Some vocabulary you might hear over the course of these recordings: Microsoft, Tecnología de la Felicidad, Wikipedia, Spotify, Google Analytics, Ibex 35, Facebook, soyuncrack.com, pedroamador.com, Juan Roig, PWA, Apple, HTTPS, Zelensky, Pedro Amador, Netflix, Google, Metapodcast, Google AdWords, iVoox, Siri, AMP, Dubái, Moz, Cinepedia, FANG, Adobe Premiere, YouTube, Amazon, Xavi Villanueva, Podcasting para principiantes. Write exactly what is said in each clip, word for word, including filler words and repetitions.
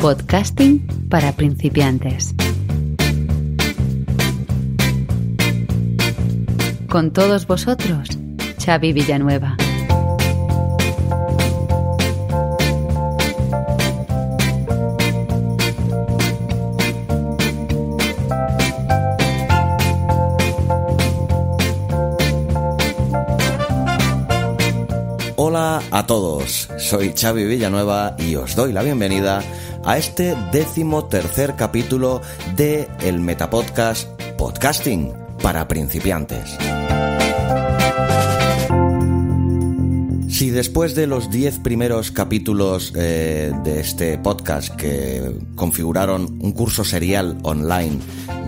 Podcasting para principiantes. Con todos vosotros, Xavi Villanueva. Hola a todos, soy Xavi Villanueva y os doy la bienvenida a este décimo tercer capítulo de el Metapodcast Podcasting para principiantes. Si después de los diez primeros capítulos eh, de este podcast que configuraron un curso serial online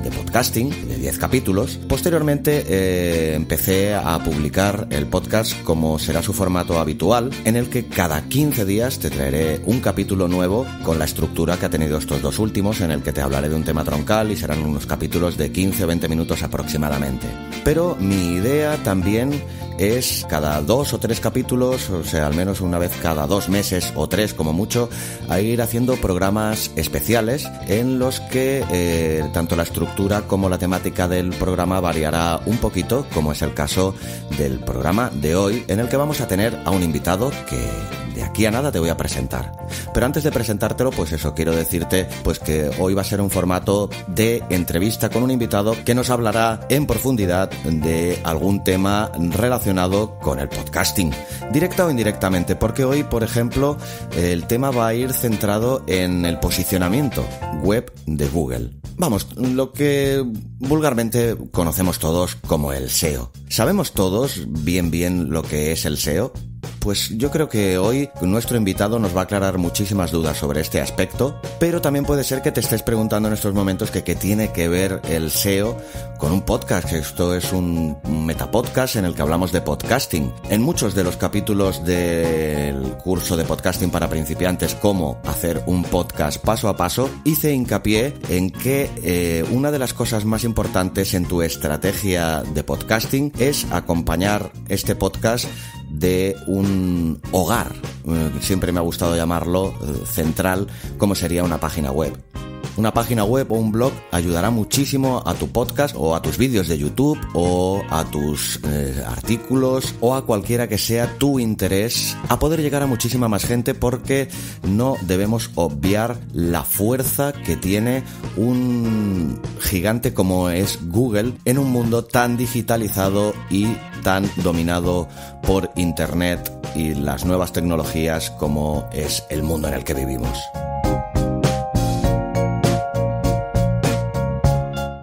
de podcasting de diez capítulos, posteriormente eh, empecé a publicar el podcast como será su formato habitual, en el que cada quince días te traeré un capítulo nuevo con la estructura que ha tenido estos dos últimos, en el que te hablaré de un tema troncal y serán unos capítulos de quince a veinte minutos aproximadamente. Pero mi idea también es cada dos o tres capítulos, o sea, al menos una vez cada dos meses o tres como mucho, a ir haciendo programas especiales en los que eh, tanto la estructura como la temática del programa variará un poquito, como es el caso del programa de hoy, en el que vamos a tener a un invitado que de aquí a nada te voy a presentar. Pero antes de presentártelo, pues eso, quiero decirte pues que hoy va a ser un formato de entrevista con un invitado que nos hablará en profundidad de algún tema relacionado con el podcasting, directa o indirectamente, porque hoy, por ejemplo, el tema va a ir centrado en el posicionamiento web de Google. Vamos, lo que vulgarmente conocemos todos como el S E O. ¿Sabemos todos bien bien lo que es el S E O? Pues yo creo que hoy nuestro invitado nos va a aclarar muchísimas dudas sobre este aspecto, pero también puede ser que te estés preguntando en estos momentos que qué tiene que ver el S E O con un podcast. Esto es un metapodcast en el que hablamos de podcasting. En muchos de los capítulos del curso de podcasting para principiantes, cómo hacer un podcast paso a paso, hice hincapié en que eh, una de las cosas más importantes en tu estrategia de podcasting es acompañar este podcast de un hogar, siempre me ha gustado llamarlo central, como sería una página web. Una página web o un blog ayudará muchísimo a tu podcast o a tus vídeos de YouTube o a tus eh, artículos o a cualquiera que sea tu interés a poder llegar a muchísima más gente, porque no debemos obviar la fuerza que tiene un gigante como es Google en un mundo tan digitalizado y tan dominado por Internet y las nuevas tecnologías como es el mundo en el que vivimos.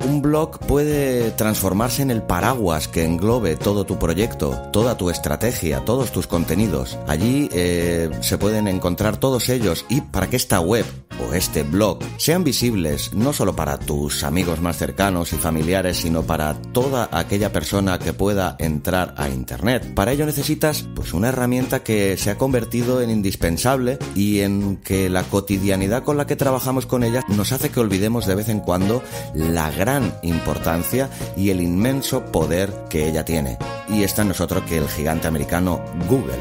Un blog puede transformarse en el paraguas que englobe todo tu proyecto, toda tu estrategia, todos tus contenidos. Allí eh, se pueden encontrar todos ellos, y para que esta web o este blog sean visibles no solo para tus amigos más cercanos y familiares, sino para toda aquella persona que pueda entrar a Internet. Para ello necesitas pues una herramienta que se ha convertido en indispensable y en que la cotidianidad con la que trabajamos con ella nos hace que olvidemos de vez en cuando la gran importancia y el inmenso poder que ella tiene. Y está en nosotros que el gigante americano Google.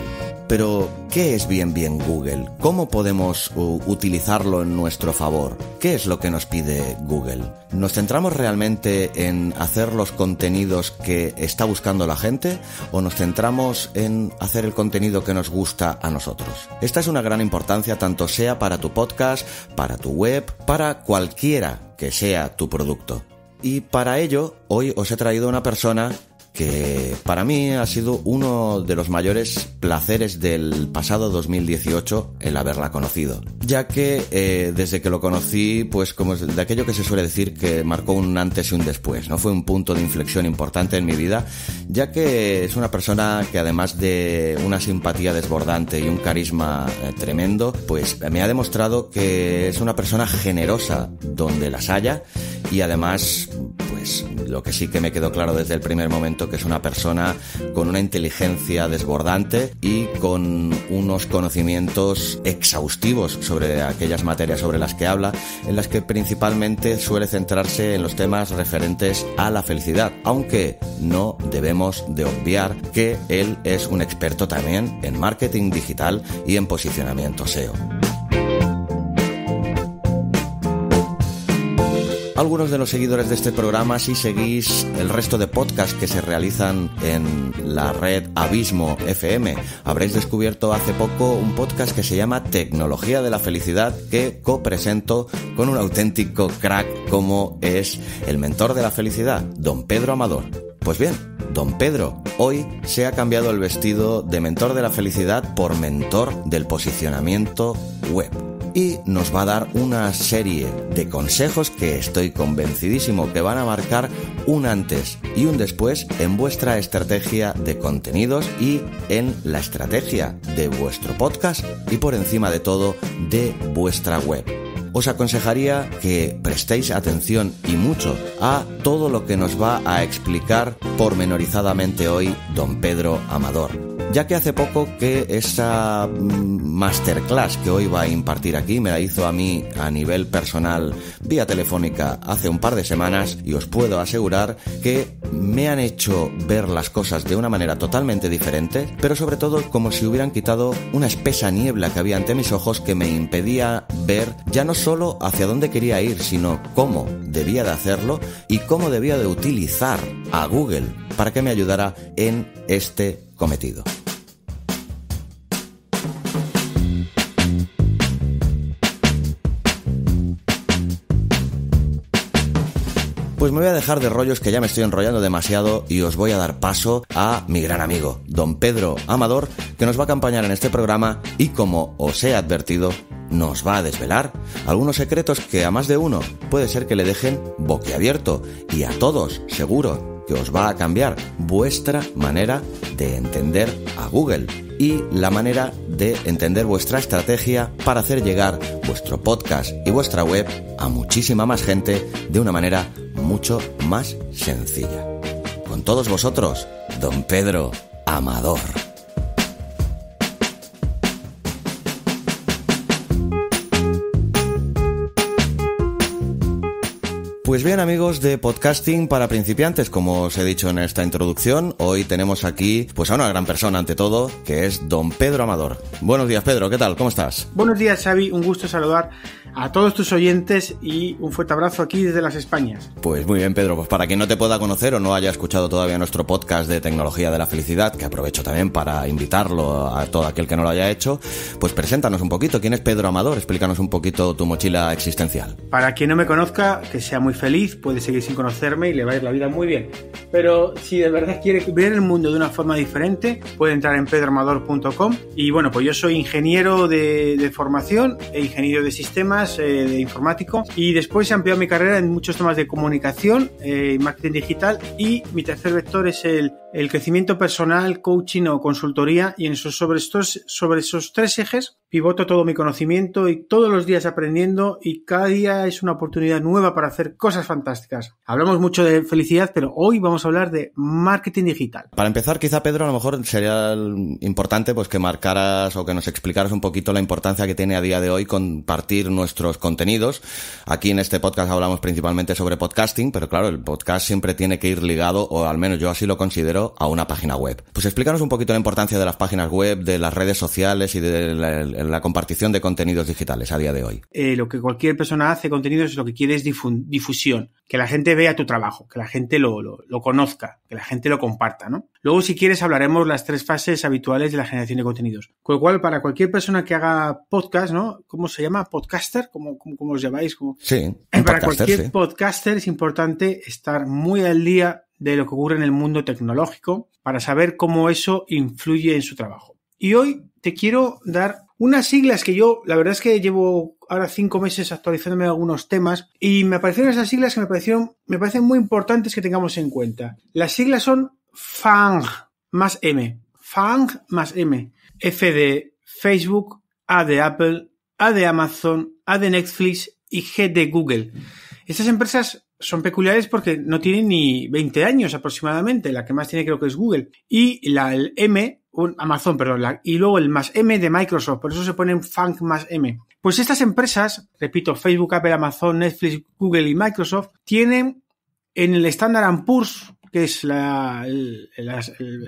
Pero, ¿qué es bien bien Google? ¿Cómo podemos uh, utilizarlo en nuestro favor? ¿Qué es lo que nos pide Google? ¿Nos centramos realmente en hacer los contenidos que está buscando la gente o nos centramos en hacer el contenido que nos gusta a nosotros? Esta es una gran importancia, tanto sea para tu podcast, para tu web, para cualquiera que sea tu producto. Y para ello, hoy os he traído una persona que para mí ha sido uno de los mayores placeres del pasado dos mil dieciocho el haberla conocido, ya que eh, desde que lo conocí, pues como de aquello que se suele decir que marcó un antes y un después, ¿no? Fue un punto de inflexión importante en mi vida, ya que es una persona que además de una simpatía desbordante y un carisma eh, tremendo, pues me ha demostrado que es una persona generosa donde las haya, y además pues lo que sí que me quedó claro desde el primer momento que es una persona con una inteligencia desbordante y con unos conocimientos exhaustivos sobre aquellas materias sobre las que habla, en las que principalmente suele centrarse en los temas referentes a la felicidad, aunque no debemos de obviar que él es un experto también en marketing digital y en posicionamiento S E O. algunos de los seguidores de este programa si seguís el resto de podcasts que se realizan en la red Abismo F M. Habréis descubierto hace poco un podcast que se llama Tecnología de la Felicidad, que copresento con un auténtico crack como es el mentor de la felicidad, don Pedro Amador. Pues bien, don Pedro hoy se ha cambiado el vestido de mentor de la felicidad por mentor del posicionamiento web. Y nos va a dar una serie de consejos que estoy convencidísimo que van a marcar un antes y un después en vuestra estrategia de contenidos y en la estrategia de vuestro podcast y por encima de todo de vuestra web. Os aconsejaría que prestéis atención y mucho a todo lo que nos va a explicar pormenorizadamente hoy don Pedro Amador, ya que hace poco que esa masterclass que hoy va a impartir aquí me la hizo a mí a nivel personal vía telefónica hace un par de semanas y os puedo asegurar que me han hecho ver las cosas de una manera totalmente diferente, pero sobre todo como si hubieran quitado una espesa niebla que había ante mis ojos que me impedía ver ya no solo hacia dónde quería ir, sino cómo debía de hacerlo y cómo debía de utilizar a Google para que me ayudara en este cometido. Pues me voy a dejar de rollos, que ya me estoy enrollando demasiado, y os voy a dar paso a mi gran amigo, don Pedro Amador, que nos va a acompañar en este programa y, como os he advertido, nos va a desvelar algunos secretos que a más de uno puede ser que le dejen boquiabierto y a todos, seguro, que os va a cambiar vuestra manera de entender a Google y la manera de entender vuestra estrategia para hacer llegar vuestro podcast y vuestra web a muchísima más gente de una manera mucho más sencilla. Con todos vosotros, don Pedro Amador. Pues bien, amigos de Podcasting para principiantes, como os he dicho en esta introducción, hoy tenemos aquí pues a una gran persona ante todo, que es don Pedro Amador. Buenos días, Pedro, ¿qué tal? ¿Cómo estás? Buenos días, Xavi, un gusto saludar a todos tus oyentes y un fuerte abrazo aquí desde las Españas. Pues muy bien, Pedro, pues para quien no te pueda conocer o no haya escuchado todavía nuestro podcast de Tecnología de la Felicidad, que aprovecho también para invitarlo a todo aquel que no lo haya hecho, pues preséntanos un poquito, ¿quién es Pedro Amador? Explícanos un poquito tu mochila existencial. Para quien no me conozca, que sea muy feliz, puede seguir sin conocerme y le va a ir la vida muy bien. Pero si de verdad quiere ver el mundo de una forma diferente, puede entrar en pedro amador punto com. Y bueno, pues yo soy ingeniero de, de formación e ingeniero de sistemas, eh, de informático. Y después he ampliado mi carrera en muchos temas de comunicación, eh, marketing digital. Y mi tercer vector es el, el crecimiento personal, coaching o consultoría. Y en esos, sobre, estos, sobre esos tres ejes pivoto todo mi conocimiento y todos los días aprendiendo. Y cada día es una oportunidad nueva para hacer cosas Cosas fantásticas. Hablamos mucho de felicidad, pero hoy vamos a hablar de marketing digital. Para empezar, quizá, Pedro, a lo mejor sería importante pues que marcaras o que nos explicaras un poquito la importancia que tiene a día de hoy compartir nuestros contenidos. Aquí en este podcast hablamos principalmente sobre podcasting, pero claro, el podcast siempre tiene que ir ligado, o al menos yo así lo considero, a una página web. Pues explícanos un poquito la importancia de las páginas web, de las redes sociales y de la, la compartición de contenidos digitales a día de hoy. Eh, lo que cualquier persona hace contenidos, lo que quiere es difundir difu que la gente vea tu trabajo, que la gente lo, lo, lo conozca, que la gente lo comparta, ¿no? Luego, si quieres, hablaremos las tres fases habituales de la generación de contenidos. Con lo cual, para cualquier persona que haga podcast, ¿no? ¿Cómo se llama? ¿Podcaster? ¿Cómo, cómo, cómo os llamáis? ¿Cómo? Sí. Para cualquier sí. podcaster es importante estar muy al día de lo que ocurre en el mundo tecnológico para saber cómo eso influye en su trabajo. Y hoy te quiero dar unas siglas que yo, la verdad es que llevo ahora cinco meses actualizándome algunos temas y me aparecieron esas siglas que me parecieron, me parecen muy importantes que tengamos en cuenta. Las siglas son FANG más M, FANG más M, F de Facebook, A de Apple, A de Amazon, A de Netflix y G de Google. Estas empresas son peculiares porque no tienen ni veinte años aproximadamente, la que más tiene creo que es Google, y la el M, Amazon, perdón, la, y luego el más M de Microsoft, por eso se ponen FANG más M. Pues estas empresas, repito, Facebook, Apple, Amazon, Netflix, Google y Microsoft, tienen en el Standard and Poor's, que es la, el, el,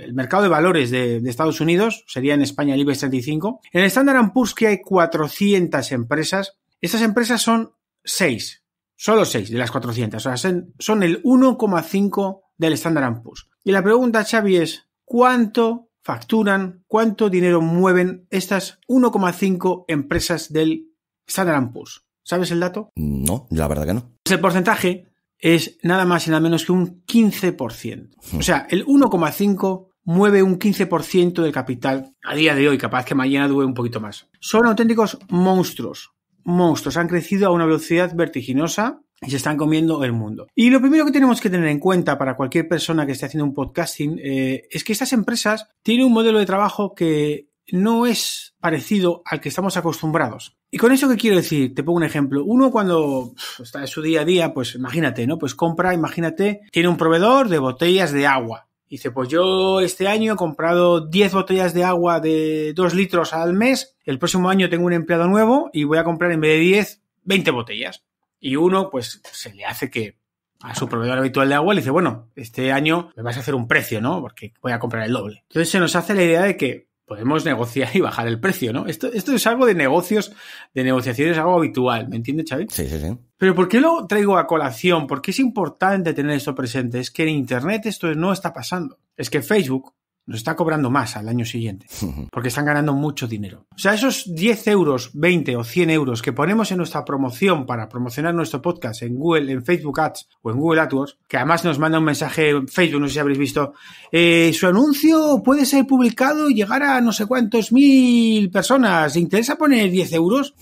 el mercado de valores de, de Estados Unidos, sería en España el Ibex treinta y cinco, en el Standard and Poor's que hay cuatrocientas empresas, estas empresas son seis. Solo seis de las cuatrocientas, o sea, son el uno coma cinco del Standard and Poor's. Y la pregunta, Xavi, es ¿cuánto facturan, cuánto dinero mueven estas uno coma cinco empresas del Standard and Poor's? ¿Sabes el dato? No, la verdad que no. El porcentaje es nada más y nada menos que un quince por ciento. O sea, el uno coma cinco mueve un quince por ciento del capital a día de hoy, capaz que mañana dure un poquito más. Son auténticos monstruos. Monstruos, han crecido a una velocidad vertiginosa y se están comiendo el mundo. Y lo primero que tenemos que tener en cuenta para cualquier persona que esté haciendo un podcasting eh, es que estas empresas tienen un modelo de trabajo que no es parecido al que estamos acostumbrados. ¿Y con eso qué quiero decir? Te pongo un ejemplo. Uno cuando pff, está en su día a día, pues imagínate, ¿no? Pues compra, imagínate, tiene un proveedor de botellas de agua. Y dice, pues yo este año he comprado diez botellas de agua de dos litros al mes. El próximo año tengo un empleado nuevo y voy a comprar en vez de diez, veinte botellas. Y uno, pues, se le hace que a su proveedor habitual de agua le dice, bueno, este año me vas a hacer un precio, ¿no? Porque voy a comprar el doble. Entonces se nos hace la idea de que podemos negociar y bajar el precio, ¿no? Esto, esto es algo de negocios, de negociaciones, algo habitual. ¿Me entiendes, Xavi? Sí, sí, sí. Pero ¿por qué lo traigo a colación? ¿Por qué es importante tener esto presente? Es que en Internet esto no está pasando. Es que Facebook nos está cobrando más al año siguiente porque están ganando mucho dinero. O sea, esos diez euros, veinte o cien euros que ponemos en nuestra promoción para promocionar nuestro podcast en Google, en Facebook Ads o en Google AdWords, que además nos manda un mensaje en Facebook, no sé si habréis visto, eh, su anuncio puede ser publicado y llegar a no sé cuántos mil personas. ¿Te interesa poner diez euros?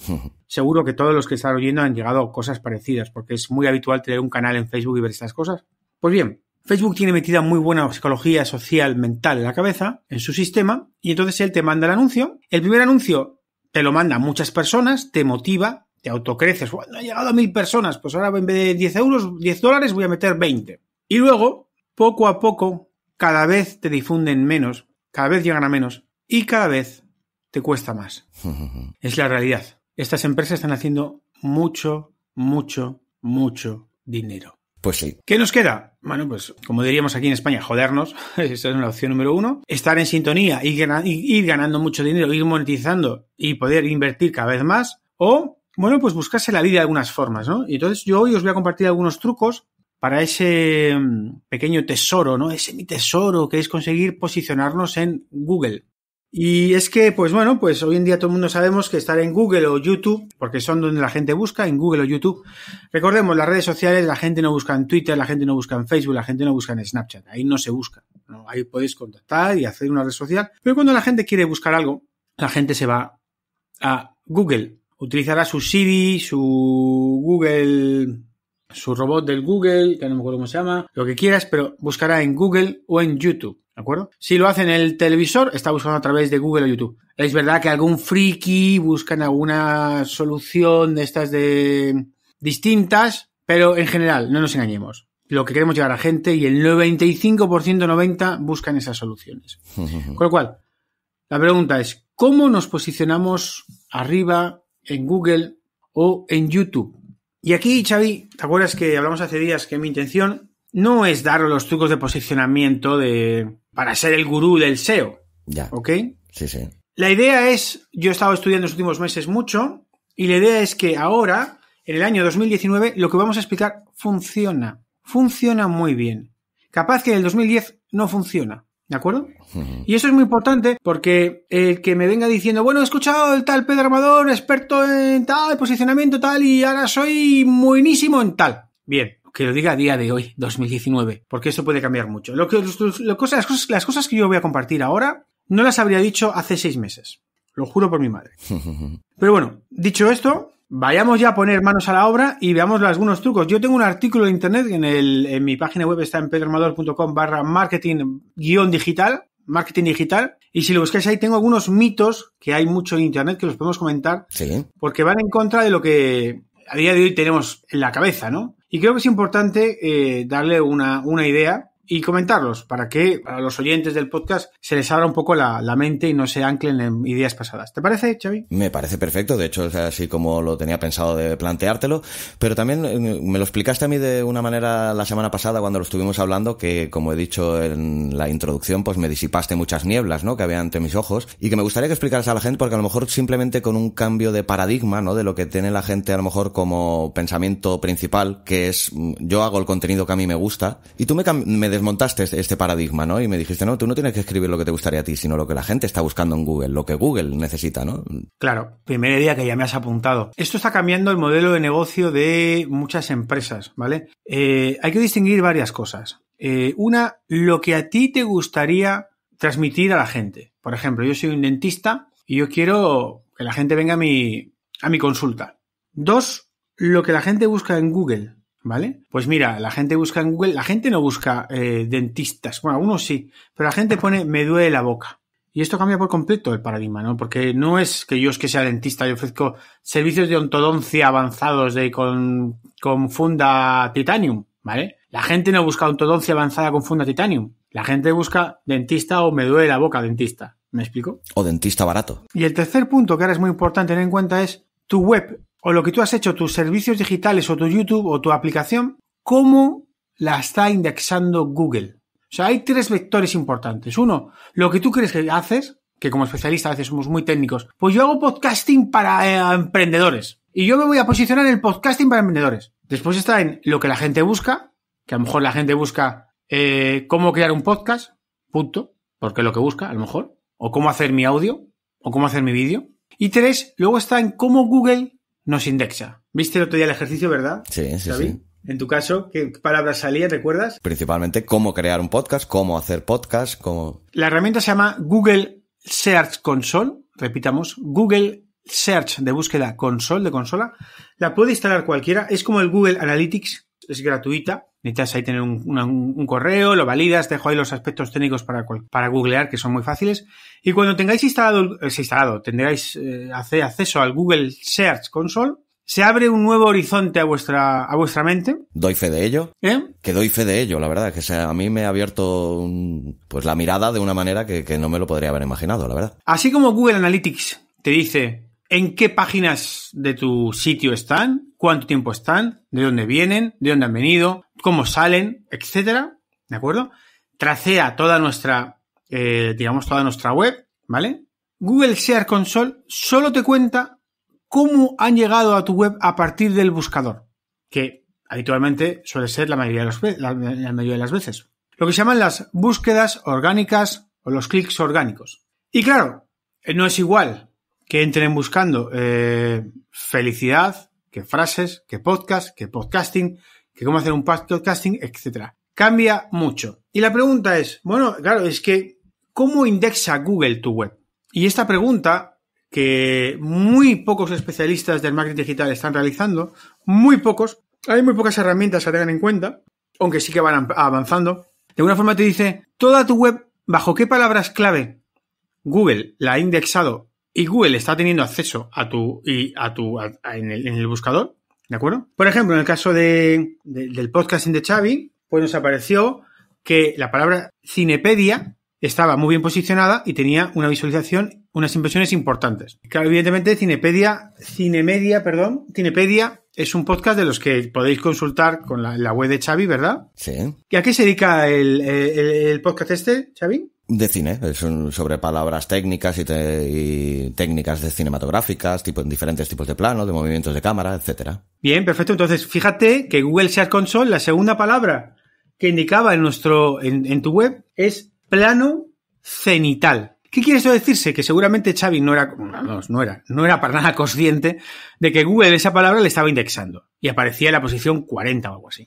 Seguro que todos los que están oyendo han llegado a cosas parecidas porque es muy habitual tener un canal en Facebook y ver estas cosas. Pues bien, Facebook tiene metida muy buena psicología social, mental en la cabeza, en su sistema, y entonces él te manda el anuncio. El primer anuncio te lo manda a muchas personas, te motiva, te autocreces. Bueno, he llegado a mil personas, pues ahora en vez de diez euros, diez dólares, voy a meter veinte. Y luego, poco a poco, cada vez te difunden menos, cada vez llegan a menos, y cada vez te cuesta más. Es la realidad. Estas empresas están haciendo mucho, mucho, mucho dinero. Pues sí. ¿Qué nos queda? Bueno, pues como diríamos aquí en España, jodernos. Esa es la opción número uno. Estar en sintonía, ir ganando, ir ganando mucho dinero, ir monetizando y poder invertir cada vez más. O, bueno, pues buscarse la vida de algunas formas, ¿no? Y entonces yo hoy os voy a compartir algunos trucos para ese pequeño tesoro, ¿no? Ese mi tesoro que es conseguir posicionarnos en Google. Y es que, pues bueno, pues hoy en día todo el mundo sabemos que estar en Google o YouTube, porque son donde la gente busca, en Google o YouTube. Recordemos, las redes sociales, la gente no busca en Twitter, la gente no busca en Facebook, la gente no busca en Snapchat. Ahí no se busca, ¿no? Ahí podéis contactar y hacer una red social. Pero cuando la gente quiere buscar algo, la gente se va a Google. Utilizará su Siri, su Google, su robot del Google, que no me acuerdo cómo se llama, lo que quieras, pero buscará en Google o en YouTube. ¿De acuerdo? Si lo hace en el televisor, está buscando a través de Google o YouTube. Es verdad que algún friki buscan alguna solución de estas de distintas, pero en general, no nos engañemos. Lo que queremos llegar a gente y el noventa y cinco por ciento, noventa por ciento buscan esas soluciones. Con lo cual, la pregunta es, ¿cómo nos posicionamos arriba en Google o en YouTube? Y aquí, Xavi, ¿te acuerdas que hablamos hace días que mi intención no es daros los trucos de posicionamiento de para ser el gurú del S E O? Ya. ¿Ok? Sí, sí. La idea es, yo he estado estudiando los últimos meses mucho, y la idea es que ahora, en el año dos mil diecinueve, lo que vamos a explicar funciona. Funciona muy bien. Capaz que en el dos mil diez no funciona. ¿De acuerdo? Uh-huh. Y eso es muy importante porque el que me venga diciendo, bueno, he escuchado el tal Pedro Amador, experto en tal, posicionamiento tal, y ahora soy buenísimo en tal. Bien. Que lo diga a día de hoy, dos mil diecinueve, porque esto puede cambiar mucho. Lo que, lo, cosas, las, cosas, las cosas que yo voy a compartir ahora no las habría dicho hace seis meses. Lo juro por mi madre. Pero bueno, dicho esto, vayamos ya a poner manos a la obra y veamos algunos trucos. Yo tengo un artículo de internet en, el, en mi página web, está en pedroamador.com barra marketing guión digital, marketing digital, y si lo buscáis ahí tengo algunos mitos que hay mucho en internet que los podemos comentar, ¿sí? Porque van en contra de lo que a día de hoy tenemos en la cabeza, ¿no? Y creo que es importante eh, darle una, una idea y comentarlos para que a los oyentes del podcast se les abra un poco la, la mente y no se anclen en ideas pasadas. ¿Te parece, Xavi? Me parece perfecto, de hecho es así como lo tenía pensado de planteártelo, pero también me lo explicaste a mí de una manera la semana pasada cuando lo estuvimos hablando, que como he dicho en la introducción, pues me disipaste muchas nieblas, ¿no?, que había ante mis ojos, y que me gustaría que explicaras a la gente, porque a lo mejor simplemente con un cambio de paradigma, ¿no?, de lo que tiene la gente a lo mejor como pensamiento principal, que es yo hago el contenido que a mí me gusta, y tú me, me desmontaste este paradigma, ¿no?, y me dijiste, no, tú no tienes que escribir lo que te gustaría a ti, sino lo que la gente está buscando en Google, lo que Google necesita, ¿no? Claro, primer día que ya me has apuntado. Esto está cambiando el modelo de negocio de muchas empresas, ¿vale? Eh, hay que distinguir varias cosas. Eh, una, lo que a ti te gustaría transmitir a la gente. Por ejemplo, yo soy un dentista y yo quiero que la gente venga a mi, a mi consulta. Dos, lo que la gente busca en Google, ¿vale? Pues mira, la gente busca en Google, la gente no busca eh, dentistas, bueno, algunos sí, pero la gente pone me duele la boca. Y esto cambia por completo el paradigma, ¿no? Porque no es que yo es que sea dentista, yo ofrezco servicios de ortodoncia avanzados de con, con funda titanium, ¿vale? La gente no busca ortodoncia avanzada con funda titanium. La gente busca dentista o me duele la boca dentista. ¿Me explico? O dentista barato. Y el tercer punto, que ahora es muy importante tener en cuenta, es tu web o lo que tú has hecho, tus servicios digitales o tu YouTube o tu aplicación, ¿cómo la está indexando Google? O sea, hay tres vectores importantes. Uno, lo que tú crees que haces, que como especialista a veces somos muy técnicos, pues yo hago podcasting para eh, emprendedores y yo me voy a posicionar en el podcasting para emprendedores. Después está en lo que la gente busca, que a lo mejor la gente busca eh, cómo crear un podcast, punto, porque es lo que busca a lo mejor, o cómo hacer mi audio, o cómo hacer mi vídeo. Y tres, luego está en cómo Google nos indexa. ¿Viste el otro día el ejercicio, verdad? Sí, sí, David? sí. En tu caso, ¿qué palabras salían? ¿Recuerdas? Principalmente cómo crear un podcast, cómo hacer podcast, cómo... La herramienta se llama Google Search Console, repitamos, Google Search de búsqueda console, de consola. La puede instalar cualquiera, es como el Google Analytics, es gratuita. Necesitas ahí tener un, una, un correo, lo validas, dejo ahí los aspectos técnicos para, para googlear, que son muy fáciles. Y cuando tengáis instalado, es instalado, tendréis eh, acceso al Google Search Console, se abre un nuevo horizonte a vuestra a vuestra mente. Doy fe de ello. ¿Eh? Que doy fe de ello, la verdad. Que sea, a mí me ha abierto un, pues la mirada de una manera que, que no me lo podría haber imaginado, la verdad. Así como Google Analytics te dice en qué páginas de tu sitio están, cuánto tiempo están, de dónde vienen, de dónde han venido, cómo salen, etcétera, ¿de acuerdo? Tracea toda nuestra, eh, digamos, toda nuestra web, ¿vale? Google Search Console solo te cuenta cómo han llegado a tu web a partir del buscador, que habitualmente suele ser la mayoría de, los, la, la mayoría de las veces. Lo que se llaman las búsquedas orgánicas o los clics orgánicos. Y claro, no es igual que entren buscando eh, felicidad, que frases, que podcast, que podcasting, que cómo hacer un podcasting, etcétera. Cambia mucho. Y la pregunta es, bueno, claro, es que ¿cómo indexa Google tu web? Y esta pregunta que muy pocos especialistas del marketing digital están realizando, muy pocos, hay muy pocas herramientas a tener en cuenta, aunque sí que van avanzando. De alguna forma te dice, toda tu web, ¿bajo qué palabras clave Google la ha indexado y Google está teniendo acceso a tu, y a tu a, a, en, el, en el buscador? ¿De acuerdo? Por ejemplo, en el caso de, de, del podcasting de Xavi, pues nos apareció que la palabra Cinepedia estaba muy bien posicionada y tenía una visualización, unas impresiones importantes. Claro, evidentemente, Cinepedia, Cinemedia, perdón, Cinepedia es un podcast de los que podéis consultar con la, la web de Xavi, ¿verdad? Sí. ¿Y a qué se dedica el, el, el podcast este, Xavi? De cine, es un, sobre palabras técnicas y, te, y técnicas de cinematográficas, tipo, diferentes tipos de planos, de movimientos de cámara, etcétera. Bien, perfecto. Entonces, fíjate que Google Search Console, la segunda palabra que indicaba en nuestro, en, en tu web, es plano cenital. ¿Qué quiere esto decirse? Que seguramente Xavi no era, no, no era, no era para nada consciente de que Google esa palabra le estaba indexando y aparecía en la posición cuarenta o algo así.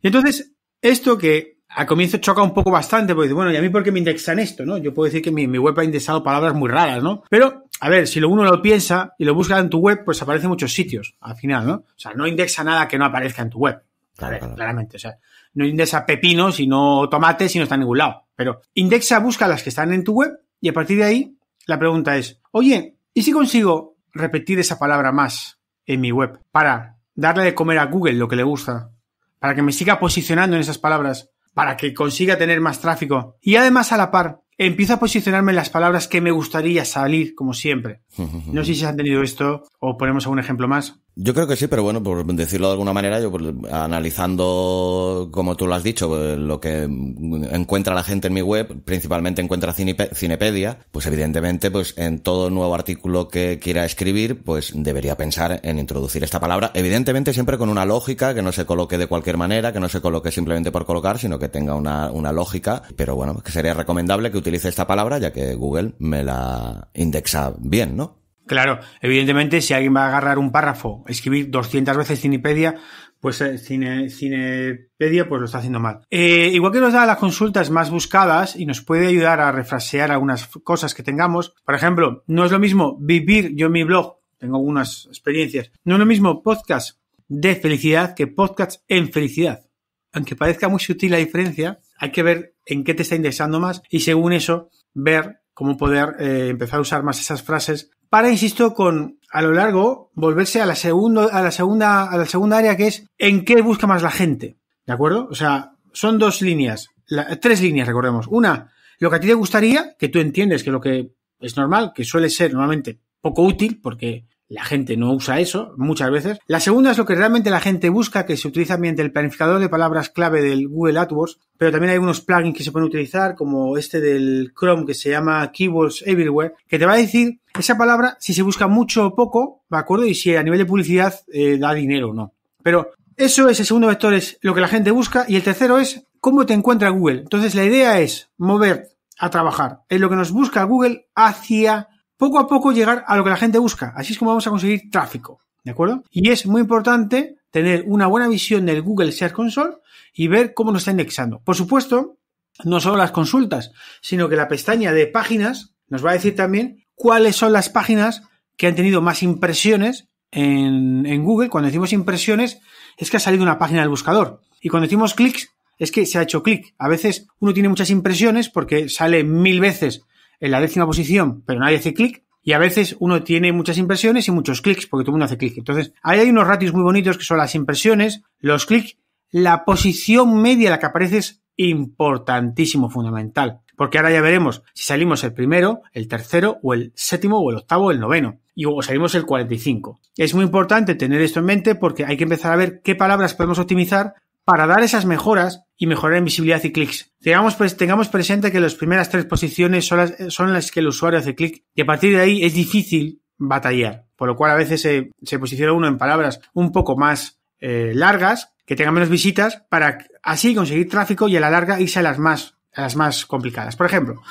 Y entonces, esto que al comienzo choca un poco bastante, porque bueno, ¿y a mí por qué me indexan esto? ¿No? Yo puedo decir que mi, mi web ha indexado palabras muy raras, ¿no? Pero, a ver, si uno lo piensa y lo busca en tu web, pues aparece en muchos sitios al final, ¿no? O sea, no indexa nada que no aparezca en tu web. A ver, claramente, o sea, no indexa pepinos y no tomates y no está en ningún lado. Pero indexa, busca las que están en tu web y a partir de ahí la pregunta es, oye, ¿y si consigo repetir esa palabra más en mi web para darle de comer a Google lo que le gusta? Para que me siga posicionando en esas palabras para que consiga tener más tráfico. Y además, a la par, empiezo a posicionarme en las palabras que me gustaría salir, como siempre. No sé si se ha entendido esto o ponemos algún ejemplo más. Yo creo que sí, pero bueno, por decirlo de alguna manera, yo pues, analizando, como tú lo has dicho, pues, lo que encuentra la gente en mi web, principalmente encuentra Cinepedia, pues evidentemente pues en todo nuevo artículo que quiera escribir, pues debería pensar en introducir esta palabra, evidentemente siempre con una lógica, que no se coloque de cualquier manera, que no se coloque simplemente por colocar, sino que tenga una, una lógica, pero bueno, que sería recomendable que utilice esta palabra, ya que Google me la indexa bien, ¿no? Claro, evidentemente si alguien va a agarrar un párrafo, escribir doscientas veces Cinepedia, pues eh, cine, Cinepedia pues lo está haciendo mal. Eh, igual que nos da las consultas más buscadas y nos puede ayudar a refrasear algunas cosas que tengamos. Por ejemplo, no es lo mismo vivir, yo en mi blog tengo algunas experiencias, no es lo mismo podcast de felicidad que podcast en felicidad. Aunque parezca muy sutil la diferencia, hay que ver en qué te está indexando más y según eso ver cómo poder eh, empezar a usar más esas frases para, insisto, con a lo largo volverse a la segunda, a la segunda, a la segunda área, que es en qué busca más la gente, ¿de acuerdo? O sea, son dos líneas, la, tres líneas, recordemos. Una, lo que a ti te gustaría, que tú entiendes que lo que es normal, que suele ser normalmente poco útil, porque la gente no usa eso muchas veces. La segunda es lo que realmente la gente busca, que se utiliza mediante el planificador de palabras clave del Google AdWords, pero también hay unos plugins que se pueden utilizar, como este del Chrome, que se llama Keywords Everywhere, que te va a decir esa palabra si se busca mucho o poco, ¿de acuerdo? Y si a nivel de publicidad eh, da dinero o no. Pero eso es, el segundo vector es lo que la gente busca, y el tercero es cómo te encuentra Google. Entonces la idea es mover a trabajar en lo que nos busca Google hacia... poco a poco llegar a lo que la gente busca. Así es como vamos a conseguir tráfico, ¿de acuerdo? Y es muy importante tener una buena visión del Google Search Console y ver cómo nos está indexando. Por supuesto, no solo las consultas, sino que la pestaña de páginas nos va a decir también cuáles son las páginas que han tenido más impresiones en, en Google. Cuando decimos impresiones, es que ha salido una página del buscador. Y cuando decimos clics, es que se ha hecho clic. A veces uno tiene muchas impresiones porque sale mil veces en la décima posición, pero nadie hace clic, y a veces uno tiene muchas impresiones y muchos clics, porque todo el mundo hace clic. Entonces, ahí hay unos ratios muy bonitos que son las impresiones, los clics, la posición media en la que aparece es importantísimo, fundamental, porque ahora ya veremos si salimos el primero, el tercero, o el séptimo, o el octavo, o el noveno, y o salimos el cuarenta y cinco. Es muy importante tener esto en mente porque hay que empezar a ver qué palabras podemos optimizar para dar esas mejoras y mejorar en visibilidad y clics. Tengamos, pues, tengamos presente que las primeras tres posiciones son las, son las que el usuario hace clic, y a partir de ahí es difícil batallar, por lo cual a veces se, se posiciona uno en palabras un poco más eh, largas, que tengan menos visitas, para así conseguir tráfico y a la larga irse a las más, a las más complicadas. Por ejemplo,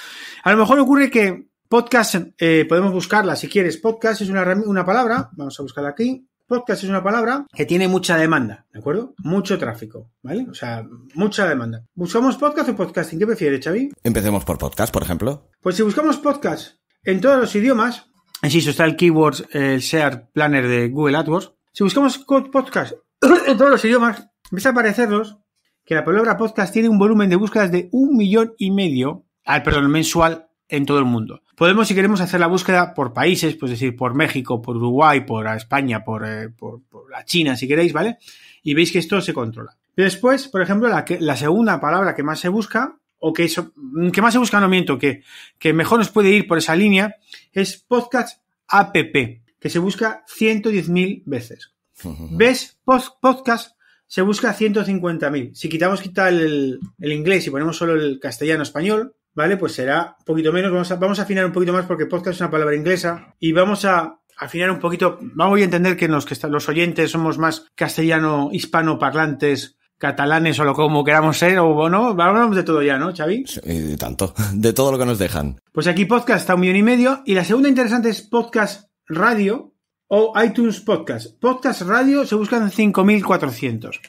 a lo mejor ocurre que podcast, eh, podemos buscarla si quieres, podcast es una, una palabra, vamos a buscarla aquí. Podcast es una palabra que tiene mucha demanda, ¿de acuerdo? Mucho tráfico, ¿vale? O sea, mucha demanda. ¿Buscamos podcast o podcasting? ¿Qué prefieres, Xavi? Empecemos por podcast, por ejemplo. Pues si buscamos podcast en todos los idiomas, insisto, está el Keywords, el Search Planner de Google AdWords. Si buscamos podcast en todos los idiomas, empieza a aparecernos que la palabra podcast tiene un volumen de búsquedas de un millón y medio, al perdón, mensual, en todo el mundo. Podemos, si queremos, hacer la búsqueda por países, pues decir, por México, por Uruguay, por España, por, eh, por, por la China, si queréis, ¿vale? Y veis que esto se controla. Después, por ejemplo, la, que, la segunda palabra que más se busca, o que, so, que más se busca, no miento, que, que mejor nos puede ir por esa línea, es podcast app, que se busca ciento diez mil veces. ¿Ves? Post, podcast se busca ciento cincuenta mil. Si quitamos quita el, el inglés y ponemos solo el castellano-español, ¿vale? Pues será un poquito menos. Vamos a, vamos a afinar un poquito más porque podcast es una palabra inglesa y vamos a afinar un poquito. Vamos a entender que los, que está, los oyentes somos más castellano, hispano, parlantes, catalanes o lo como queramos ser, o no. Hablamos de todo ya, ¿no, Xavi? Sí, de tanto. De todo lo que nos dejan. Pues aquí podcast está un millón y medio y la segunda interesante es podcast radio o iTunes podcast. Podcast radio se buscan cinco mil cuatrocientos.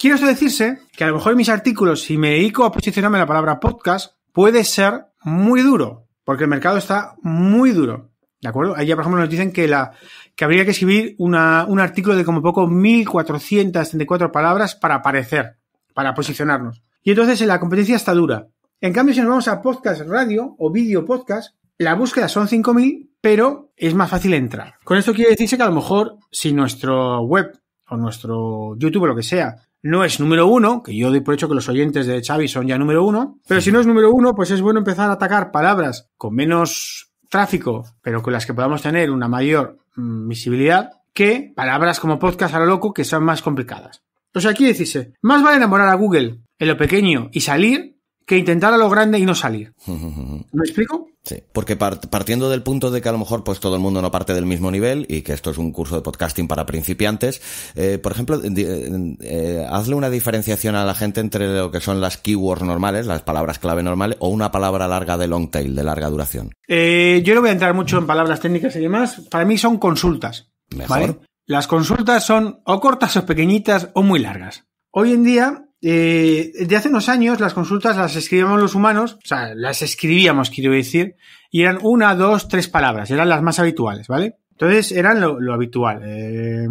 Quiero eso decirse que a lo mejor en mis artículos, si me dedico a posicionarme la palabra podcast, puede ser muy duro, porque el mercado está muy duro, ¿de acuerdo? Ahí ya, por ejemplo, nos dicen que la que habría que escribir una, un artículo de como poco mil cuatrocientas treinta y cuatro palabras para aparecer, para posicionarnos. Y entonces la competencia está dura. En cambio, si nos vamos a podcast radio o video podcast, la búsqueda son cinco mil, pero es más fácil entrar. Con esto quiere decirse que a lo mejor si nuestro web o nuestro YouTube o lo que sea no es número uno, que yo doy por hecho que los oyentes de Xavi son ya número uno, pero si no es número uno, pues es bueno empezar a atacar palabras con menos tráfico, pero con las que podamos tener una mayor mmm, visibilidad, que palabras como podcast a lo loco, que son más complicadas. O sea, aquí decirse, más vale enamorar a Google en lo pequeño y salir, que intentar a lo grande y no salir. ¿Me explico? Sí, porque partiendo del punto de que a lo mejor pues todo el mundo no parte del mismo nivel y que esto es un curso de podcasting para principiantes, eh, por ejemplo, eh, eh, hazle una diferenciación a la gente entre lo que son las keywords normales, las palabras clave normales, o una palabra larga de long tail, de larga duración. Eh, yo no voy a entrar mucho en palabras técnicas y demás. Para mí son consultas. Mejor. ¿Vale? Las consultas son o cortas o pequeñitas o muy largas. Hoy en día... Eh, de hace unos años las consultas las escribíamos los humanos, o sea, las escribíamos, quiero decir, y eran una, dos, tres palabras, eran las más habituales, ¿vale? Entonces eran lo, lo habitual, eh,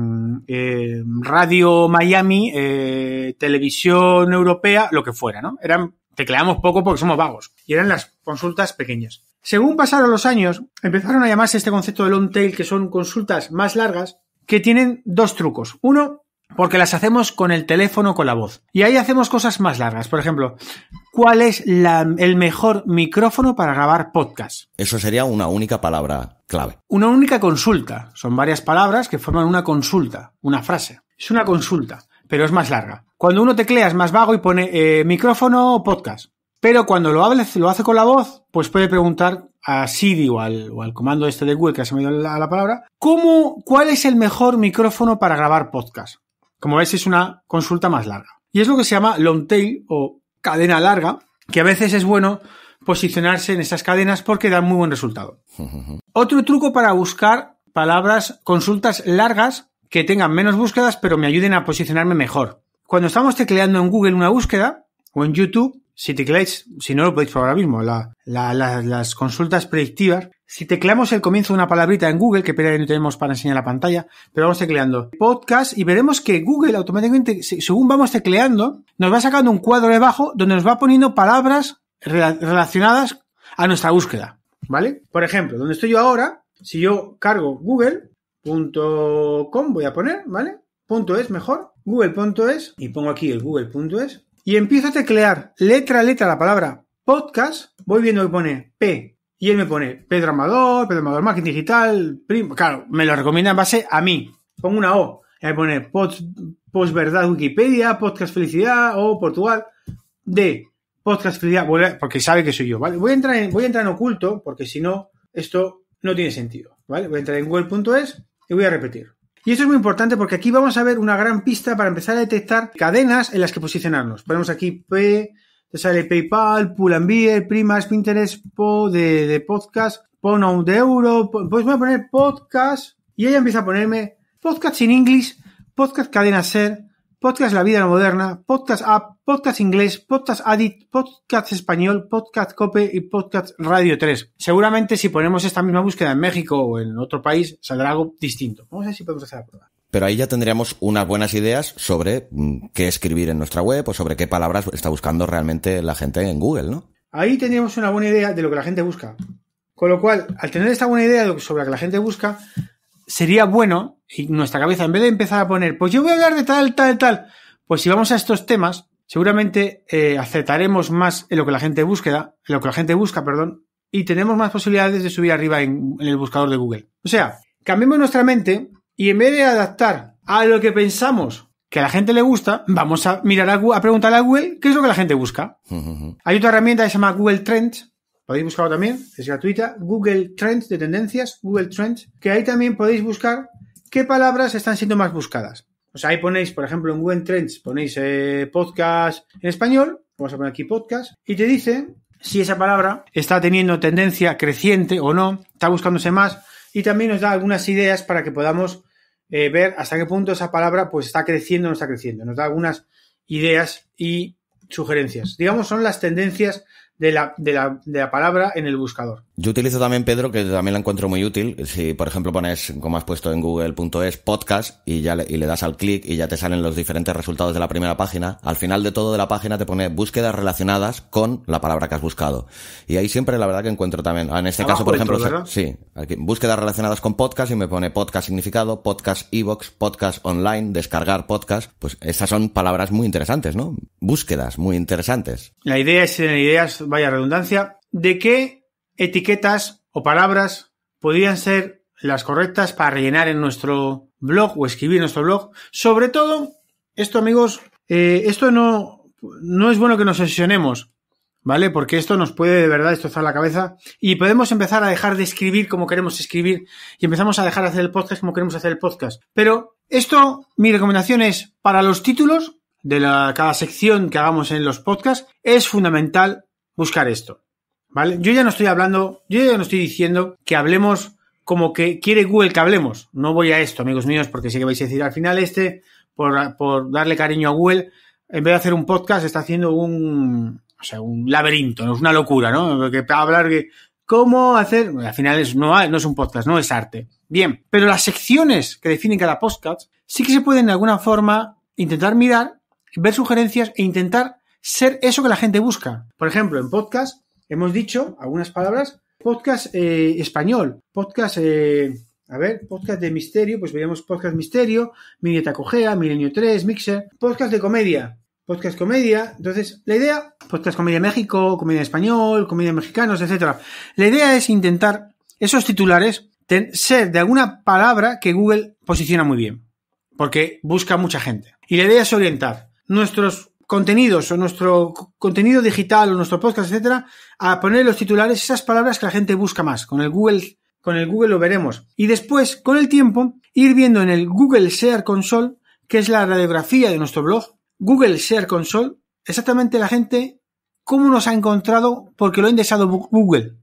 eh, radio Miami, eh, televisión europea, lo que fuera, ¿no? Eran, tecleamos poco porque somos vagos, y eran las consultas pequeñas. Según pasaron los años, empezaron a llamarse este concepto de long tail, que son consultas más largas, que tienen dos trucos. Uno, porque las hacemos con el teléfono, con la voz. Y ahí hacemos cosas más largas. Por ejemplo, ¿cuál es la, el mejor micrófono para grabar podcast? Eso sería una única palabra clave. Una única consulta. Son varias palabras que forman una consulta, una frase. Es una consulta, pero es más larga. Cuando uno teclea es más vago y pone eh, micrófono o podcast. Pero cuando lo, hable, lo hace con la voz, pues puede preguntar a Siri o al, o al comando este de Google, que se me dio la, la palabra, ¿cómo, ¿cuál es el mejor micrófono para grabar podcast? Como veis, es una consulta más larga. Y es lo que se llama long tail o cadena larga, que a veces es bueno posicionarse en esas cadenas porque dan muy buen resultado. Uh-huh. Otro truco para buscar palabras, consultas largas que tengan menos búsquedas pero me ayuden a posicionarme mejor. Cuando estamos tecleando en Google una búsqueda o en YouTube, si tecleáis, si no lo podéis por ahora mismo, la, la, la, las consultas predictivas, si tecleamos el comienzo de una palabrita en Google, que no tenemos para enseñar la pantalla, pero vamos tecleando podcast y veremos que Google automáticamente, según vamos tecleando, nos va sacando un cuadro debajo donde nos va poniendo palabras rela- relacionadas a nuestra búsqueda, ¿vale? Por ejemplo, donde estoy yo ahora, si yo cargo google punto com, voy a poner, ¿vale? Punto es mejor, google punto es, y pongo aquí el google punto es, y empiezo a teclear letra a letra la palabra podcast, voy viendo que pone P. Y él me pone Pedro Amador, Pedro Amador Marketing Digital, primo. Claro, me lo recomienda en base a mí. Pongo una O. Y me pone post, Posverdad Wikipedia, Podcast Felicidad, O Portugal, D, Podcast Felicidad, porque sabe que soy yo, ¿vale? Voy a entrar en, voy a entrar en oculto, porque si no, esto no tiene sentido, ¿vale? Voy a entrar en google punto es y voy a repetir. Y esto es muy importante porque aquí vamos a ver una gran pista para empezar a detectar cadenas en las que posicionarnos. Ponemos aquí P... Te sale PayPal, Pull and Bear, Primas, Pinterest, po de, de podcast, Pono de euro, pues po, voy a poner podcast y ella empieza a ponerme podcast in English, podcast cadena ser, podcast la vida moderna, podcast app, podcast inglés, podcast addict, podcast español, podcast cope y podcast radio tres. Seguramente si ponemos esta misma búsqueda en México o en otro país saldrá algo distinto. Vamos a ver si podemos hacer la prueba. Pero ahí ya tendríamos unas buenas ideas sobre qué escribir en nuestra web o sobre qué palabras está buscando realmente la gente en Google, ¿no? Ahí tendríamos una buena idea de lo que la gente busca. Con lo cual, al tener esta buena idea sobre lo que la gente busca, sería bueno, y nuestra cabeza, en vez de empezar a poner, pues yo voy a hablar de tal, tal, tal, pues si vamos a estos temas, seguramente eh, aceptaremos más en lo que la gente busca, en lo que la gente busca, perdón, y tenemos más posibilidades de subir arriba en, en el buscador de Google. O sea, cambiemos nuestra mente. Y en vez de adaptar a lo que pensamos que a la gente le gusta, vamos a mirar a, Google, a preguntarle a Google qué es lo que la gente busca. Uh-huh. Hay otra herramienta que se llama Google Trends, podéis buscarlo también, es gratuita, Google Trends de tendencias, Google Trends, que ahí también podéis buscar qué palabras están siendo más buscadas. O sea, ahí ponéis, por ejemplo, en Google Trends, ponéis eh, podcast en español, vamos a poner aquí podcast, y te dice si esa palabra está teniendo tendencia creciente o no, está buscándose más. Y también nos da algunas ideas para que podamos eh, ver hasta qué punto esa palabra pues está creciendo o no está creciendo. Nos da algunas ideas y sugerencias. Digamos, son las tendencias de la, de la, de la palabra en el buscador. Yo utilizo también, Pedro, que también la encuentro muy útil. Si, por ejemplo, pones, como has puesto en google punto es, podcast, y ya le, y le das al clic y ya te salen los diferentes resultados de la primera página. Al final de todo de la página te pone búsquedas relacionadas con la palabra que has buscado. Y ahí siempre, la verdad, que encuentro también. En este caso, por ejemplo, se, sí, aquí, búsquedas relacionadas con podcast y me pone podcast significado, podcast iVoox, podcast online, descargar podcast. Pues esas son palabras muy interesantes, ¿no? Búsquedas muy interesantes. La idea es, en ideas, vaya redundancia, de que etiquetas o palabras podrían ser las correctas para rellenar en nuestro blog o escribir en nuestro blog. Sobre todo, esto, amigos, eh, esto no, no es bueno que nos obsesionemos, ¿vale? Porque esto nos puede de verdad destrozar la cabeza y podemos empezar a dejar de escribir como queremos escribir y empezamos a dejar de hacer el podcast como queremos hacer el podcast. Pero esto, mi recomendación es, para los títulos de la, cada sección que hagamos en los podcasts, es fundamental buscar esto. ¿Vale? Yo ya no estoy hablando, yo ya no estoy diciendo que hablemos como que quiere Google que hablemos. No voy a esto, amigos míos, porque sé que vais a decir al final este, por, por darle cariño a Google, en vez de hacer un podcast, está haciendo un, o sea, un laberinto, ¿no? Es una locura, ¿no? Porque hablar de cómo hacer, al final es, no, no es un podcast, no es arte. Bien, pero las secciones que definen cada podcast sí que se pueden de alguna forma intentar mirar, ver sugerencias e intentar ser eso que la gente busca. Por ejemplo, en podcast hemos dicho algunas palabras, podcast eh, español, podcast, eh, a ver, podcast de misterio, pues veíamos podcast misterio, Mi Dieta Cogea, Milenio tres, Mixer, podcast de comedia, podcast comedia. Entonces, la idea, podcast comedia México, comedia español, comedia mexicanos, etcétera. La idea es intentar esos titulares ten, ser de alguna palabra que Google posiciona muy bien, porque busca mucha gente. Y la idea es orientar nuestros contenidos o nuestro contenido digital o nuestro podcast, etcétera, a poner los titulares esas palabras que la gente busca más. Con el Google, con el Google lo veremos. Y después, con el tiempo, ir viendo en el Google Search Console, que es la radiografía de nuestro blog, Google Search Console, exactamente la gente cómo nos ha encontrado porque lo ha indexado Google.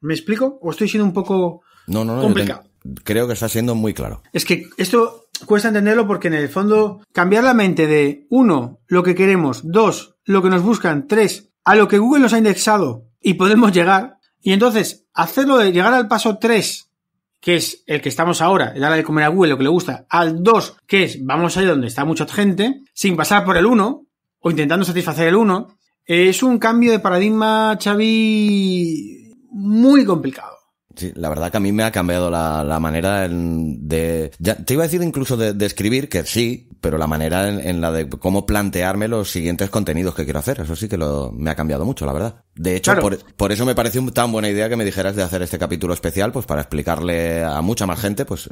¿Me explico? ¿O estoy siendo un poco no, no, no, complicado? Te, creo que está siendo muy claro. Es que esto cuesta entenderlo porque, en el fondo, cambiar la mente de, uno, lo que queremos, dos, lo que nos buscan, tres, a lo que Google nos ha indexado y podemos llegar, y entonces hacerlo de llegar al paso tres, que es el que estamos ahora, el darle de comer a Google lo que le gusta, al dos, que es vamos a ir donde está mucha gente, sin pasar por el uno, o intentando satisfacer el uno, es un cambio de paradigma, Xavi, muy complicado. Sí, la verdad que a mí me ha cambiado la, la manera de... Ya, te iba a decir incluso de, de escribir, que sí, pero la manera en, en la de cómo plantearme los siguientes contenidos que quiero hacer. Eso sí que lo, me ha cambiado mucho, la verdad. De hecho, claro, por, por eso me pareció tan buena idea que me dijeras de hacer este capítulo especial, pues para explicarle a mucha más gente pues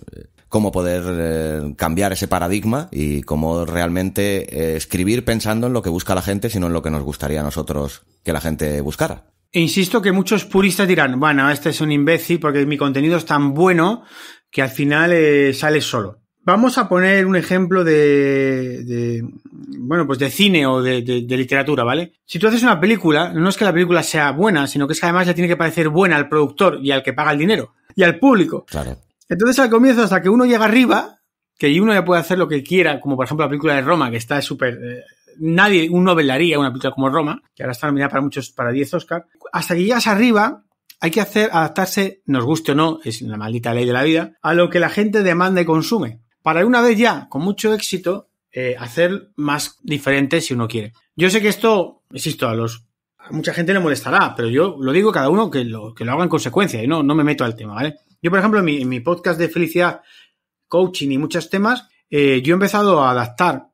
cómo poder eh, cambiar ese paradigma y cómo realmente eh, escribir pensando en lo que busca la gente, sino en lo que nos gustaría a nosotros que la gente buscara. Insisto que muchos puristas dirán, bueno, este es un imbécil porque mi contenido es tan bueno que al final eh, sale solo. Vamos a poner un ejemplo de, de bueno, pues de cine o de, de, de literatura, ¿vale? Si tú haces una película, no es que la película sea buena, sino que es que además le tiene que parecer buena al productor y al que paga el dinero y al público. Claro. Entonces, al comienzo, hasta que uno llega arriba, que uno ya puede hacer lo que quiera, como por ejemplo la película de Roma, que está súper... Eh, nadie, uno velaría una película como Roma, que ahora está nominada para muchos, para diez Oscar. Hasta que llegas arriba, hay que hacer, adaptarse, nos guste o no, es la maldita ley de la vida, a lo que la gente demanda y consume. Para una vez ya, con mucho éxito, eh, hacer más diferente si uno quiere. Yo sé que esto, insisto, a los, a mucha gente le molestará, pero yo lo digo, cada uno que lo, que lo haga en consecuencia y no, no me meto al tema, ¿vale? Yo, por ejemplo, en mi, en mi podcast de felicidad, coaching y muchos temas, eh, yo he empezado a adaptar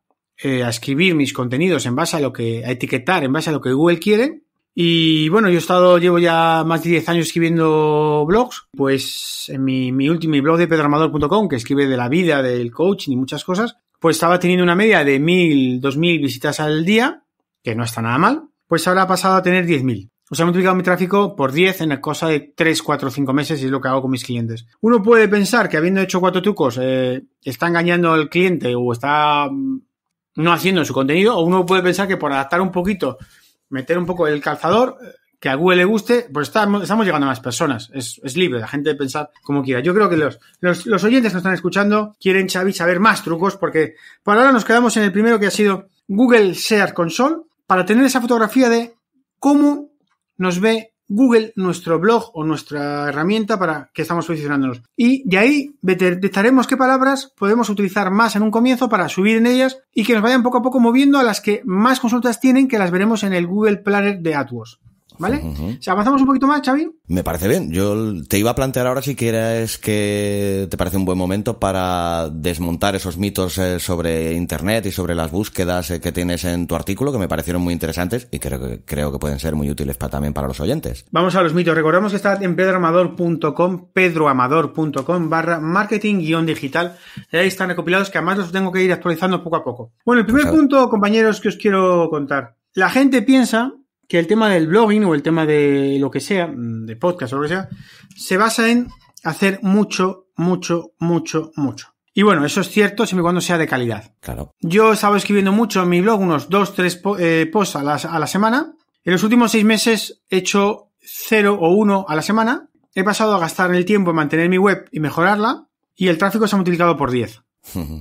a escribir mis contenidos en base a lo que, a etiquetar en base a lo que Google quiere. Y bueno, yo he estado, llevo ya más de diez años escribiendo blogs, pues en mi, mi último mi blog de pedro amador punto com, que escribe de la vida, del coaching y muchas cosas, pues estaba teniendo una media de mil, dos mil visitas al día, que no está nada mal, pues ahora ha pasado a tener diez mil. O sea, he multiplicado mi tráfico por diez en la cosa de tres, cuatro, cinco meses, y es lo que hago con mis clientes. Uno puede pensar que habiendo hecho cuatro trucos eh, está engañando al cliente o está... no haciendo su contenido, o uno puede pensar que por adaptar un poquito, meter un poco el calzador, que a Google le guste, pues estamos, estamos llegando a más personas. Es, es libre la gente de pensar como quiera. Yo creo que los, los, los oyentes que nos están escuchando quieren, Xavi, saber más trucos, porque por ahora nos quedamos en el primero, que ha sido Google Search Console, para tener esa fotografía de cómo nos ve Google nuestro blog o nuestra herramienta para que estamos posicionándonos. Y de ahí detectaremos qué palabras podemos utilizar más en un comienzo para subir en ellas y que nos vayan poco a poco moviendo a las que más consultas tienen, que las veremos en el Google Planner de AdWords. ¿Vale? Uh-huh. ¿Se avanzamos un poquito más, Xavi? Me parece bien. Yo te iba a plantear ahora si quieres que te parece un buen momento para desmontar esos mitos eh, sobre Internet y sobre las búsquedas eh, que tienes en tu artículo, que me parecieron muy interesantes y creo que, creo que pueden ser muy útiles para, también para los oyentes. Vamos a los mitos. Recordemos que está en pedro amador punto com, pedroamador punto com barra marketing guión digital. Ahí están recopilados, que además los tengo que ir actualizando poco a poco. Bueno, el primer pues punto, compañeros, que os quiero contar. La gente piensa que el tema del blogging o el tema de lo que sea, de podcast o lo que sea, se basa en hacer mucho, mucho, mucho, mucho. Y bueno, eso es cierto siempre y cuando sea de calidad. Claro. Yo estaba escribiendo mucho en mi blog, unos dos, tres eh, posts a la, a la semana. En los últimos seis meses he hecho cero o uno a la semana. He pasado a gastar el tiempo en mantener mi web y mejorarla, y el tráfico se ha multiplicado por diez.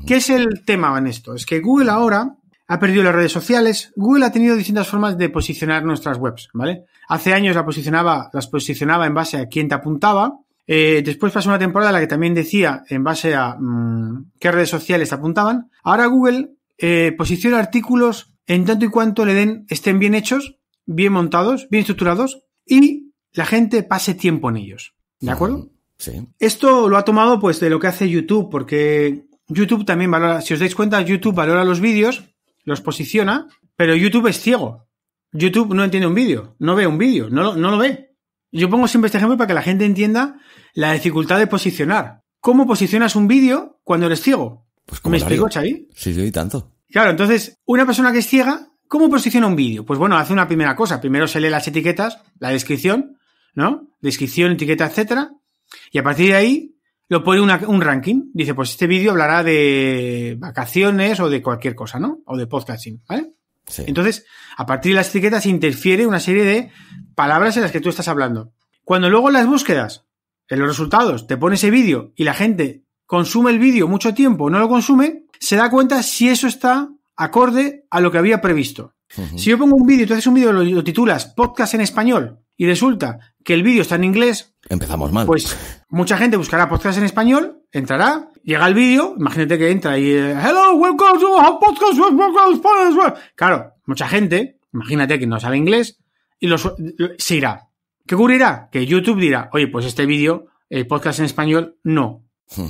¿Qué es el tema en esto? Es que Google ahora ha perdido las redes sociales. Google ha tenido distintas formas de posicionar nuestras webs, ¿vale? Hace años la posicionaba, las posicionaba en base a quién te apuntaba. Eh, después pasó una temporada en la que también decía en base a mmm, qué redes sociales te apuntaban. Ahora Google eh, posiciona artículos en tanto y cuanto le den, estén bien hechos, bien montados, bien estructurados y la gente pase tiempo en ellos, ¿de acuerdo? Sí. Esto lo ha tomado pues de lo que hace YouTube, porque YouTube también valora, si os dais cuenta, YouTube valora los vídeos, los posiciona, pero YouTube es ciego. YouTube no entiende un vídeo, no ve un vídeo, no, no lo ve. Yo pongo siempre este ejemplo para que la gente entienda la dificultad de posicionar. ¿Cómo posicionas un vídeo cuando eres ciego? Pues como ¿Me explico, Xavi? Sí, sí, tanto. Claro, entonces, una persona que es ciega, ¿cómo posiciona un vídeo? Pues bueno, hace una primera cosa. Primero se lee las etiquetas, la descripción, ¿no? Descripción, etiqueta, etcétera. Y a partir de ahí lo pone una, un ranking. Dice, pues este vídeo hablará de vacaciones o de cualquier cosa, ¿no? O de podcasting, ¿vale? Sí. Entonces, a partir de las etiquetas interfiere una serie de palabras en las que tú estás hablando. Cuando luego en las búsquedas, en los resultados, te pone ese vídeo y la gente consume el vídeo mucho tiempo o no lo consume, se da cuenta si eso está acorde a lo que había previsto. Uh-huh. Si yo pongo un vídeo, tú haces un vídeo, lo, lo titulas podcast en español y resulta que el vídeo está en inglés, empezamos mal. Pues mucha gente buscará podcast en español, entrará, llega el vídeo, imagínate que entra y eh, hello, welcome to a podcast, podcast, podcast. Claro, mucha gente, imagínate que no sabe inglés y los, se irá. ¿Qué ocurrirá? Que YouTube dirá, oye, pues este vídeo, el podcast en español, no.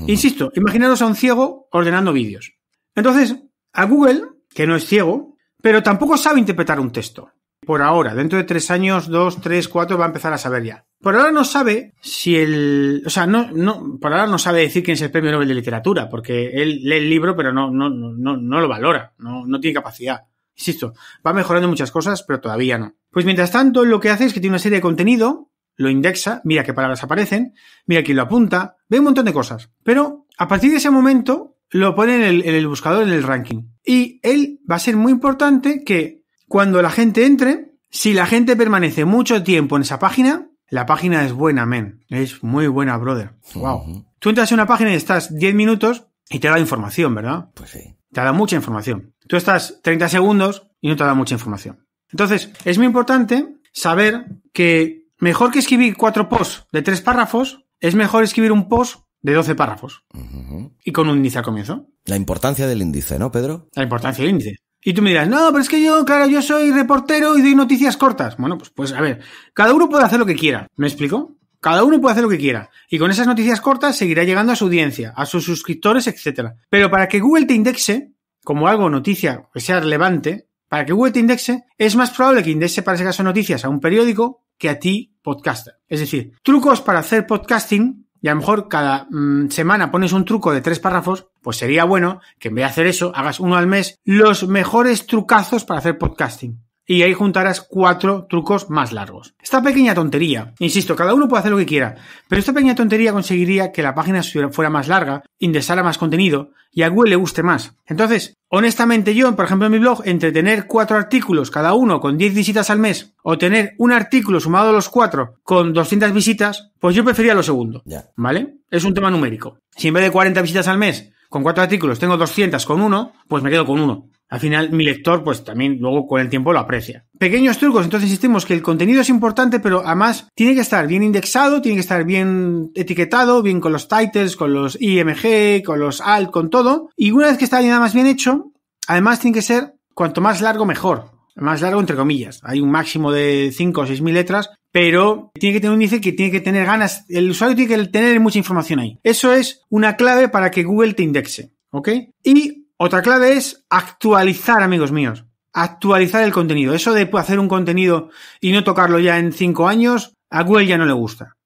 Insisto, imaginaros a un ciego ordenando vídeos. Entonces, a Google, que no es ciego, pero tampoco sabe interpretar un texto. Por ahora, dentro de tres años, dos, tres, cuatro, va a empezar a saber ya. Por ahora no sabe si el... O sea, no, no, por ahora no sabe decir quién es el premio Nobel de Literatura, porque él lee el libro, pero no, no, no, no lo valora, no, no tiene capacidad. Insisto, va mejorando muchas cosas, pero todavía no. Pues mientras tanto, lo que hace es que tiene una serie de contenido, lo indexa, mira qué palabras aparecen, mira quién lo apunta, ve un montón de cosas. Pero a partir de ese momento, lo pone en el, en el buscador, en el ranking. Y él va a ser muy importante que cuando la gente entre, si la gente permanece mucho tiempo en esa página, la página es buena, men. Es muy buena, brother. Wow. Uh-huh. Tú entras en una página y estás diez minutos y te da información, ¿verdad? Pues sí. Te da mucha información. Tú estás treinta segundos y no te da mucha información. Entonces, es muy importante saber que mejor que escribir cuatro posts de tres párrafos, es mejor escribir un post de doce párrafos. Uh-huh. Y con un índice al comienzo. La importancia del índice, ¿no, Pedro? La importancia del índice. Y tú me dirás, no, pero es que yo, claro, yo soy reportero y doy noticias cortas. Bueno, pues, pues a ver, cada uno puede hacer lo que quiera, ¿me explico? Cada uno puede hacer lo que quiera. Y con esas noticias cortas seguirá llegando a su audiencia, a sus suscriptores, etcétera. Pero para que Google te indexe, como algo noticia que sea relevante, para que Google te indexe, es más probable que indexe para ese caso noticias a un periódico que a ti, podcaster. Es decir, trucos para hacer podcasting, y a lo mejor cada mm, semana pones un truco de tres párrafos, pues sería bueno que en vez de hacer eso, hagas uno al mes, los mejores trucazos para hacer podcasting. Y ahí juntarás cuatro trucos más largos. Esta pequeña tontería, insisto, cada uno puede hacer lo que quiera, pero esta pequeña tontería conseguiría que la página fuera más larga, indexara más contenido y a Google le guste más. Entonces, honestamente yo, por ejemplo en mi blog, entre tener cuatro artículos, cada uno con diez visitas al mes, o tener un artículo sumado a los cuatro con doscientas visitas, pues yo prefería lo segundo, ¿vale? Es un tema numérico. Si en vez de cuarenta visitas al mes, con cuatro artículos tengo doscientas con uno, pues me quedo con uno. Al final, mi lector, pues también luego con el tiempo lo aprecia. Pequeños trucos. Entonces, insistimos que el contenido es importante, pero además tiene que estar bien indexado, tiene que estar bien etiquetado, bien con los titles, con los I M G, con los alt, con todo. Y una vez que está nada más bien hecho, además tiene que ser cuanto más largo mejor. Más largo, entre comillas. Hay un máximo de cinco o seis mil letras, pero tiene que tener un índice que tiene que tener ganas. El usuario tiene que tener mucha información ahí. Eso es una clave para que Google te indexe, ¿ok? Y otra clave es actualizar, amigos míos, actualizar el contenido. Eso de hacer un contenido y no tocarlo ya en cinco años, a Google ya no le gusta.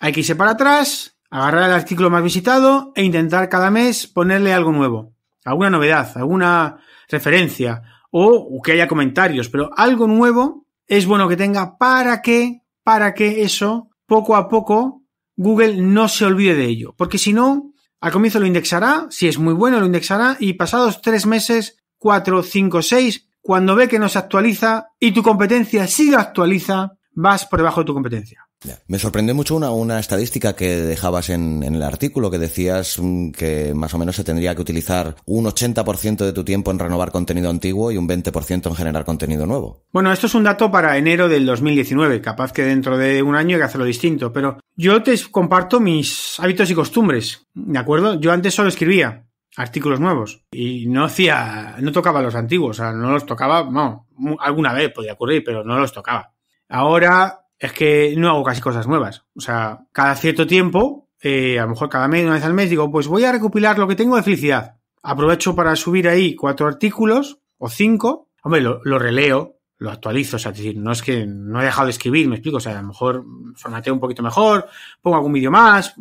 Hay que irse para atrás, agarrar el artículo más visitado e intentar cada mes ponerle algo nuevo, alguna novedad, alguna referencia o que haya comentarios, pero algo nuevo es bueno que tenga para que, para que eso, poco a poco, Google no se olvide de ello, porque si no, al comienzo lo indexará, si es muy bueno lo indexará, y pasados tres meses, cuatro, cinco, seis, cuando ve que no se actualiza y tu competencia sí lo actualiza, vas por debajo de tu competencia. Me sorprendió mucho una, una estadística que dejabas en, en el artículo, que decías que más o menos se tendría que utilizar un ochenta por ciento de tu tiempo en renovar contenido antiguo y un veinte por ciento en generar contenido nuevo. Bueno, esto es un dato para enero del dos mil diecinueve, capaz que dentro de un año hay que hacerlo distinto, pero yo te comparto mis hábitos y costumbres, ¿de acuerdo? Yo antes solo escribía artículos nuevos y no hacía, no tocaba los antiguos, o sea, no los tocaba, no, alguna vez podía ocurrir, pero no los tocaba. Ahora es que no hago casi cosas nuevas. O sea, cada cierto tiempo, eh, a lo mejor cada mes, una vez al mes, digo, pues voy a recopilar lo que tengo de felicidad. Aprovecho para subir ahí cuatro artículos o cinco. Hombre, lo, lo releo, lo actualizo. O sea, es decir, no es que no he dejado de escribir, me explico. O sea, a lo mejor formateo un poquito mejor, pongo algún vídeo más,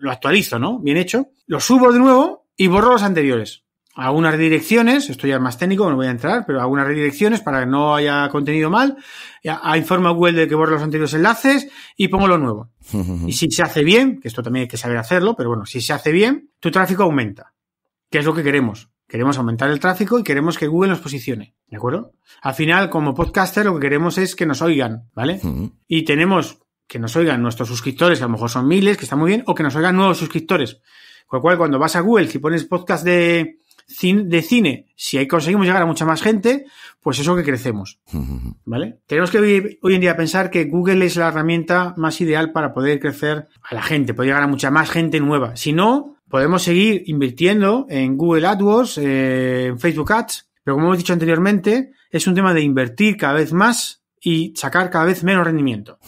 lo actualizo, ¿no? Bien hecho. Lo subo de nuevo y borro los anteriores. Hago unas redirecciones, esto ya es más técnico, no voy a entrar, pero hago unas redirecciones para que no haya contenido mal, informo a Google de que borro los anteriores enlaces y pongo lo nuevo. Y si se hace bien, que esto también hay que saber hacerlo, pero bueno, si se hace bien, tu tráfico aumenta, que es lo que queremos. Queremos aumentar el tráfico y queremos que Google nos posicione, ¿de acuerdo? Al final, como podcaster, lo que queremos es que nos oigan, ¿vale? Y tenemos que nos oigan nuestros suscriptores, que a lo mejor son miles, que está muy bien, o que nos oigan nuevos suscriptores. Con lo cual, cuando vas a Google, si pones podcast de... de cine, si ahí conseguimos llegar a mucha más gente, pues eso que crecemos, ¿vale? Tenemos que hoy, hoy en día pensar que Google es la herramienta más ideal para poder crecer a la gente, poder llegar a mucha más gente nueva. Si no, podemos seguir invirtiendo en Google AdWords, eh, en Facebook Ads, pero como hemos dicho anteriormente, es un tema de invertir cada vez más y sacar cada vez menos rendimiento.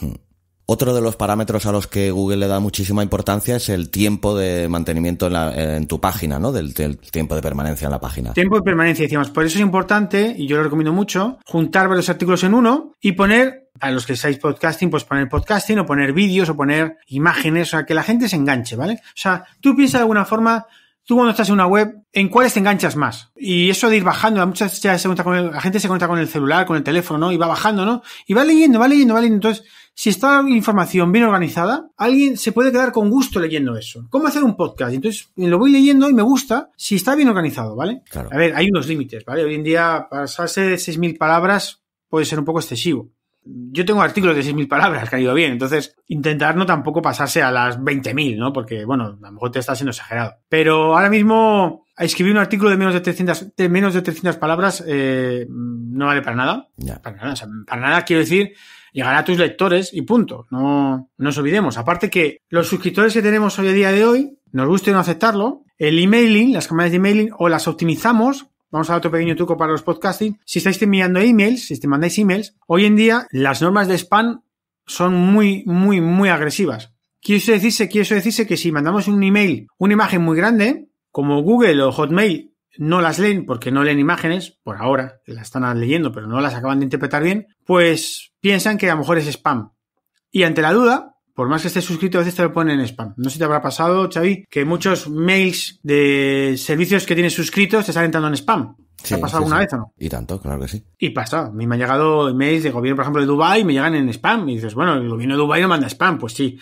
Otro de los parámetros a los que Google le da muchísima importancia es el tiempo de mantenimiento en, la, en tu página, ¿no? Del, del tiempo de permanencia en la página. Tiempo de permanencia, decíamos. Por eso es importante, y yo lo recomiendo mucho, juntar varios artículos en uno y poner, a los que estáis podcasting, pues poner podcasting o poner vídeos o poner imágenes, o sea, que la gente se enganche, ¿vale? O sea, tú piensas de alguna forma, tú cuando estás en una web, ¿en cuáles te enganchas más? Y eso de ir bajando, muchas veces ya se conecta con el, la gente se conecta con el celular, con el teléfono, ¿no? Y va bajando, ¿no? Y va leyendo, va leyendo, va leyendo, entonces... Si está la información bien organizada, alguien se puede quedar con gusto leyendo eso. ¿Cómo hacer un podcast? Entonces, lo voy leyendo y me gusta si está bien organizado, ¿vale? Claro. A ver, hay unos límites, ¿vale? Hoy en día, pasarse de seis mil palabras puede ser un poco excesivo. Yo tengo artículos de seis mil palabras que han ido bien, entonces intentar no tampoco pasarse a las veinte mil, ¿no? Porque, bueno, a lo mejor te estás siendo exagerado. Pero ahora mismo, escribir un artículo de menos de trescientas, de menos de trescientas palabras eh, no vale para nada. Yeah. Para nada, o sea, para nada quiero decir... Llegará a tus lectores y punto. No, no nos olvidemos. Aparte que los suscriptores que tenemos hoy a día de hoy, nos gusta no aceptarlo, el emailing, las campañas de emailing, o las optimizamos. Vamos a dar otro pequeño truco para los podcasting. Si estáis enviando emails, si te mandáis emails, hoy en día las normas de spam son muy, muy, muy agresivas. Quiero decirse, quiero decirse que si mandamos un email, una imagen muy grande, como Google o Hotmail, no las leen porque no leen imágenes, por ahora, las están leyendo, pero no las acaban de interpretar bien, pues piensan que a lo mejor es spam. Y ante la duda, por más que estés suscrito, a veces te lo ponen en spam. No sé si te habrá pasado, Xavi, que muchos mails de servicios que tienes suscritos te están entrando en spam. ¿Te sí, ha pasado sí, alguna sí. vez o no? Y tanto, claro que sí. Y pasa. A mí me han llegado emails de gobierno, por ejemplo, de Dubái, me llegan en spam. Y dices, bueno, el gobierno de Dubái no manda spam. Pues sí.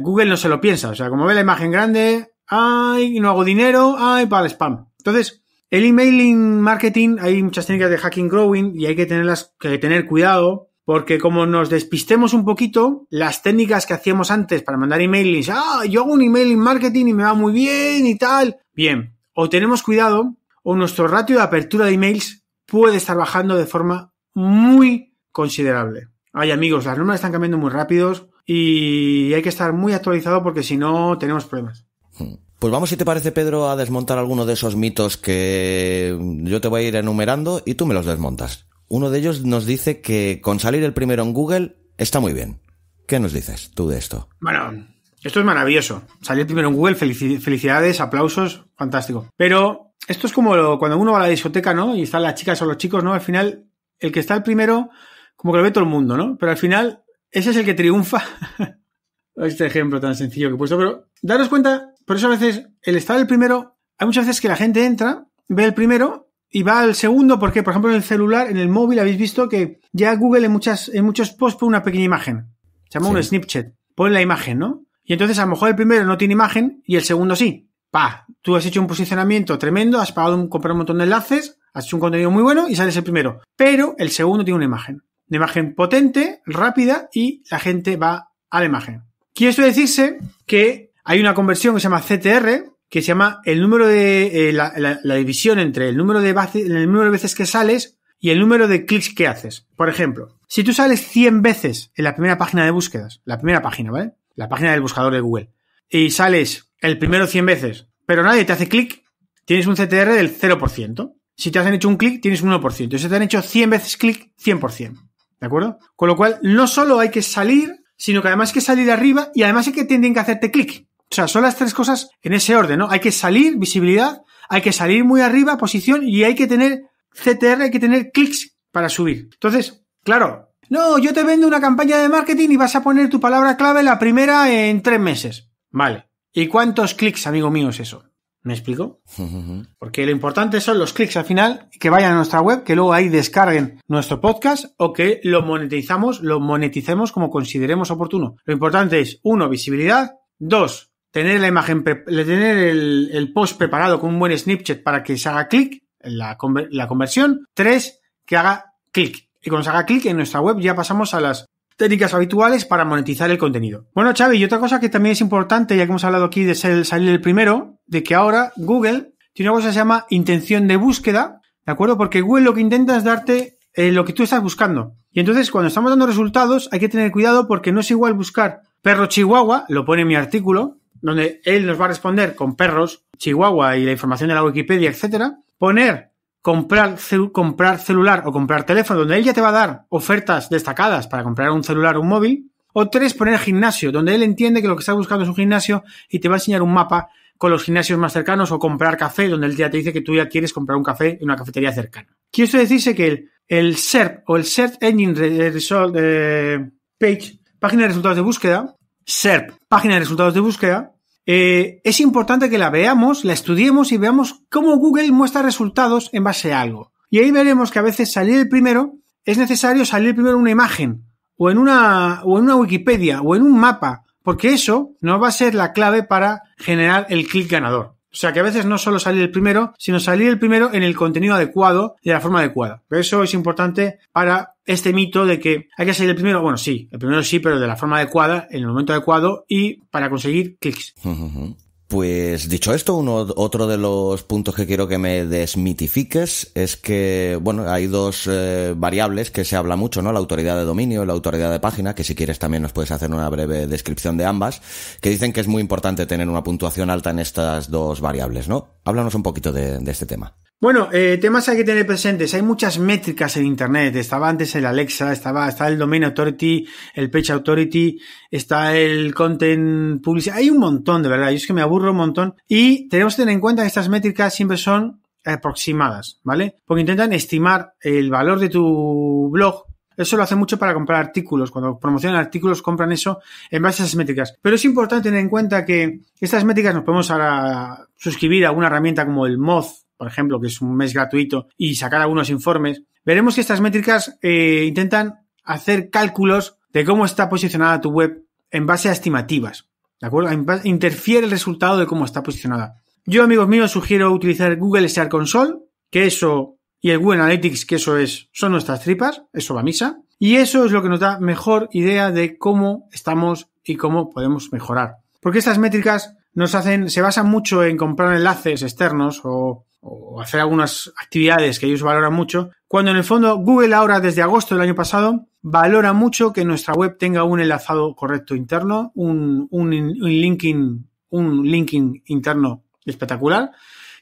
Google no se lo piensa. O sea, como ve la imagen grande, ay, no hago dinero, ay, para el spam. Entonces... El emailing marketing, hay muchas técnicas de hacking growing y hay que tenerlas, que tener cuidado porque como nos despistemos un poquito, las técnicas que hacíamos antes para mandar emailings, ah, yo hago un emailing marketing y me va muy bien y tal. Bien, o tenemos cuidado o nuestro ratio de apertura de emails puede estar bajando de forma muy considerable. Ay, amigos, las normas están cambiando muy rápidos y hay que estar muy actualizado porque si no tenemos problemas. Pues vamos, si te parece, Pedro, a desmontar alguno de esos mitos que yo te voy a ir enumerando y tú me los desmontas. Uno de ellos nos dice que con salir el primero en Google está muy bien. ¿Qué nos dices tú de esto? Bueno, esto es maravilloso. Salir primero en Google, felici- felicidades, aplausos, fantástico. Pero esto es como lo, cuando uno va a la discoteca, ¿no? Y están las chicas o los chicos, ¿no? Al final, el que está el primero, como que lo ve todo el mundo, ¿no? Pero al final, ese es el que triunfa. Este ejemplo tan sencillo que he puesto. Pero daros cuenta, por eso a veces el estar el primero, hay muchas veces que la gente entra, ve el primero y va al segundo, porque, por ejemplo, en el celular, en el móvil, habéis visto que ya Google en muchas en muchos posts pone una pequeña imagen. Se llama sí. un Snapchat. Pone la imagen, ¿no? Y entonces, a lo mejor el primero no tiene imagen y el segundo sí. ¡Pah! Tú has hecho un posicionamiento tremendo, has pagado un, comprar un montón de enlaces, has hecho un contenido muy bueno y sales el primero. Pero el segundo tiene una imagen. Una imagen potente, rápida, y la gente va a la imagen. Quiere esto decirse que hay una conversión que se llama C T R, que se llama el número de eh, la, la, la división entre el número de base, el número de veces que sales y el número de clics que haces. Por ejemplo, si tú sales cien veces en la primera página de búsquedas, la primera página, ¿vale? La página del buscador de Google, y sales el primero cien veces, pero nadie te hace clic, tienes un C T R del cero por ciento. Si te han hecho un clic, tienes un uno por ciento. Si te han hecho cien veces clic, cien por ciento. ¿De acuerdo? Con lo cual, no solo hay que salir, sino que además hay que salir arriba y además hay que tienen que hacerte clic. O sea, son las tres cosas en ese orden, ¿no? Hay que salir, visibilidad, hay que salir muy arriba, posición, y hay que tener C T R, hay que tener clics para subir. Entonces, claro, no, yo te vendo una campaña de marketing y vas a poner tu palabra clave la primera en tres meses. Vale. ¿Y cuántos clics, amigo mío, es eso? ¿Me explico? Porque lo importante son los clics al final, que vayan a nuestra web, que luego ahí descarguen nuestro podcast o que lo monetizamos, lo moneticemos como consideremos oportuno. Lo importante es, uno, visibilidad, dos, tener la imagen, tener el, el post preparado con un buen Snapchat para que se haga clic, la, conver, la conversión. Tres, que haga clic. Y cuando se haga clic en nuestra web ya pasamos a las técnicas habituales para monetizar el contenido. Bueno, Xavi, y otra cosa que también es importante, ya que hemos hablado aquí de ser, salir el primero, de que ahora Google tiene una cosa que se llama intención de búsqueda, ¿de acuerdo? Porque Google lo que intenta es darte eh, lo que tú estás buscando. Y entonces cuando estamos dando resultados hay que tener cuidado porque no es igual buscar perro chihuahua, lo pone en mi artículo, donde él nos va a responder con perros, chihuahua y la información de la Wikipedia, etcétera. Poner comprar, cel- comprar celular o comprar teléfono, donde él ya te va a dar ofertas destacadas para comprar un celular o un móvil. O tres, poner gimnasio, donde él entiende que lo que estás buscando es un gimnasio y te va a enseñar un mapa con los gimnasios más cercanos. O comprar café, donde él ya te dice que tú ya quieres comprar un café en una cafetería cercana. Quiero esto decirse que el, el S E R P o el Search Engine Result eh, Page, página de resultados de búsqueda, S E R P, página de resultados de búsqueda, eh, es importante que la veamos, la estudiemos y veamos cómo Google muestra resultados en base a algo. Y ahí veremos que a veces salir el primero, es necesario salir primero en una imagen, o en una, o en una Wikipedia, o en un mapa, porque eso nos va a ser la clave para generar el clic ganador. O sea que a veces no solo salir el primero, sino salir el primero en el contenido adecuado y de la forma adecuada. Pero eso es importante para este mito de que hay que salir el primero. Bueno, sí, el primero sí, pero de la forma adecuada, en el momento adecuado y para conseguir clics. Pues dicho esto, uno, otro de los puntos que quiero que me desmitifiques es que, bueno, hay dos eh, variables que se habla mucho, ¿no? La autoridad de dominio y la autoridad de página, que si quieres también nos puedes hacer una breve descripción de ambas, que dicen que es muy importante tener una puntuación alta en estas dos variables, ¿no? Háblanos un poquito de, de este tema. Bueno, eh, temas hay que tener presentes. Hay muchas métricas en Internet. Estaba antes el Alexa, estaba, está el Domain Authority, el Page Authority, está el Content Publicity. Hay un montón, de verdad. Yo es que me aburro un montón. Y tenemos que tener en cuenta que estas métricas siempre son aproximadas, ¿vale? Porque intentan estimar el valor de tu blog. Eso lo hace mucho para comprar artículos. Cuando promocionan artículos, compran eso en base a esas métricas. Pero es importante tener en cuenta que estas métricas nos podemos ahora suscribir a una herramienta como el Moz, por ejemplo, que es un mes gratuito, y sacar algunos informes. Veremos que estas métricas eh, intentan hacer cálculos de cómo está posicionada tu web en base a estimativas, ¿de acuerdo? Interfiere el resultado de cómo está posicionada. Yo, amigos míos, sugiero utilizar Google Search Console, que eso, y el Google Analytics, que eso es, son nuestras tripas, eso va a misa, y eso es lo que nos da mejor idea de cómo estamos y cómo podemos mejorar. Porque estas métricas nos hacen, se basan mucho en comprar enlaces externos o o hacer algunas actividades que ellos valoran mucho, cuando en el fondo Google ahora desde agosto del año pasado valora mucho que nuestra web tenga un enlazado correcto interno, un, un, un, linking, un linking interno espectacular,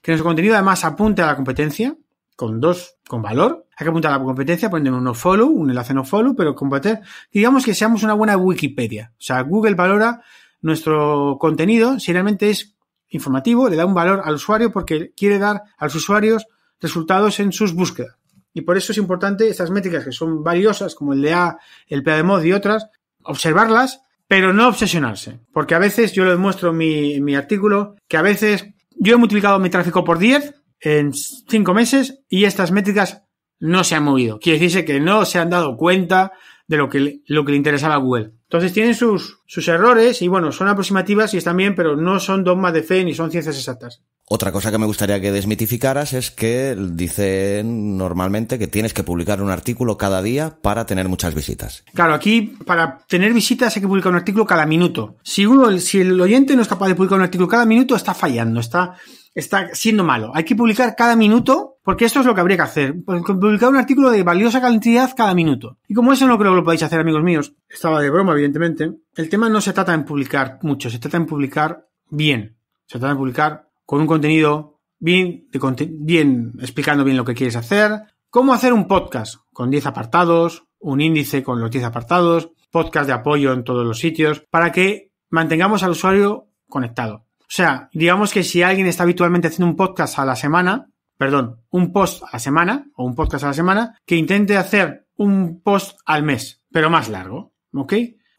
que nuestro contenido además apunte a la competencia con dos, con valor. Hay que apuntar a la competencia poniendo un no follow, un enlace no follow, pero competir, digamos que seamos una buena Wikipedia. O sea, Google valora nuestro contenido si realmente es informativo, le da un valor al usuario porque quiere dar a los usuarios resultados en sus búsquedas. Y por eso es importante estas métricas que son valiosas, como el D A, el P A de Moz y otras, observarlas, pero no obsesionarse. Porque a veces, yo lo demuestro en mi, en mi artículo, que a veces yo he multiplicado mi tráfico por diez en cinco meses y estas métricas no se han movido. Quiere decirse que no se han dado cuenta de lo que, lo que le interesaba a Google. Entonces tienen sus, sus errores y bueno, son aproximativas y están bien, pero no son dogmas de fe ni son ciencias exactas. Otra cosa que me gustaría que desmitificaras es que dicen normalmente que tienes que publicar un artículo cada día para tener muchas visitas. Claro, aquí para tener visitas hay que publicar un artículo cada minuto. Si uno, si el oyente no es capaz de publicar un artículo cada minuto, está fallando, está, está siendo malo. Hay que publicar cada minuto porque esto es lo que habría que hacer. Publicar un artículo de valiosa cantidad cada minuto. Y como eso no creo que lo podáis hacer, amigos míos, estaba de broma, evidentemente, el tema no se trata en publicar mucho, se trata en publicar bien. Se trata de publicar con un contenido bien, de conte- bien explicando bien lo que quieres hacer. Cómo hacer un podcast con diez apartados, un índice con los diez apartados, podcast de apoyo en todos los sitios, para que mantengamos al usuario conectado. O sea, digamos que si alguien está habitualmente haciendo un podcast a la semana, perdón, un post a la semana o un podcast a la semana, que intente hacer un post al mes, pero más largo, ¿ok?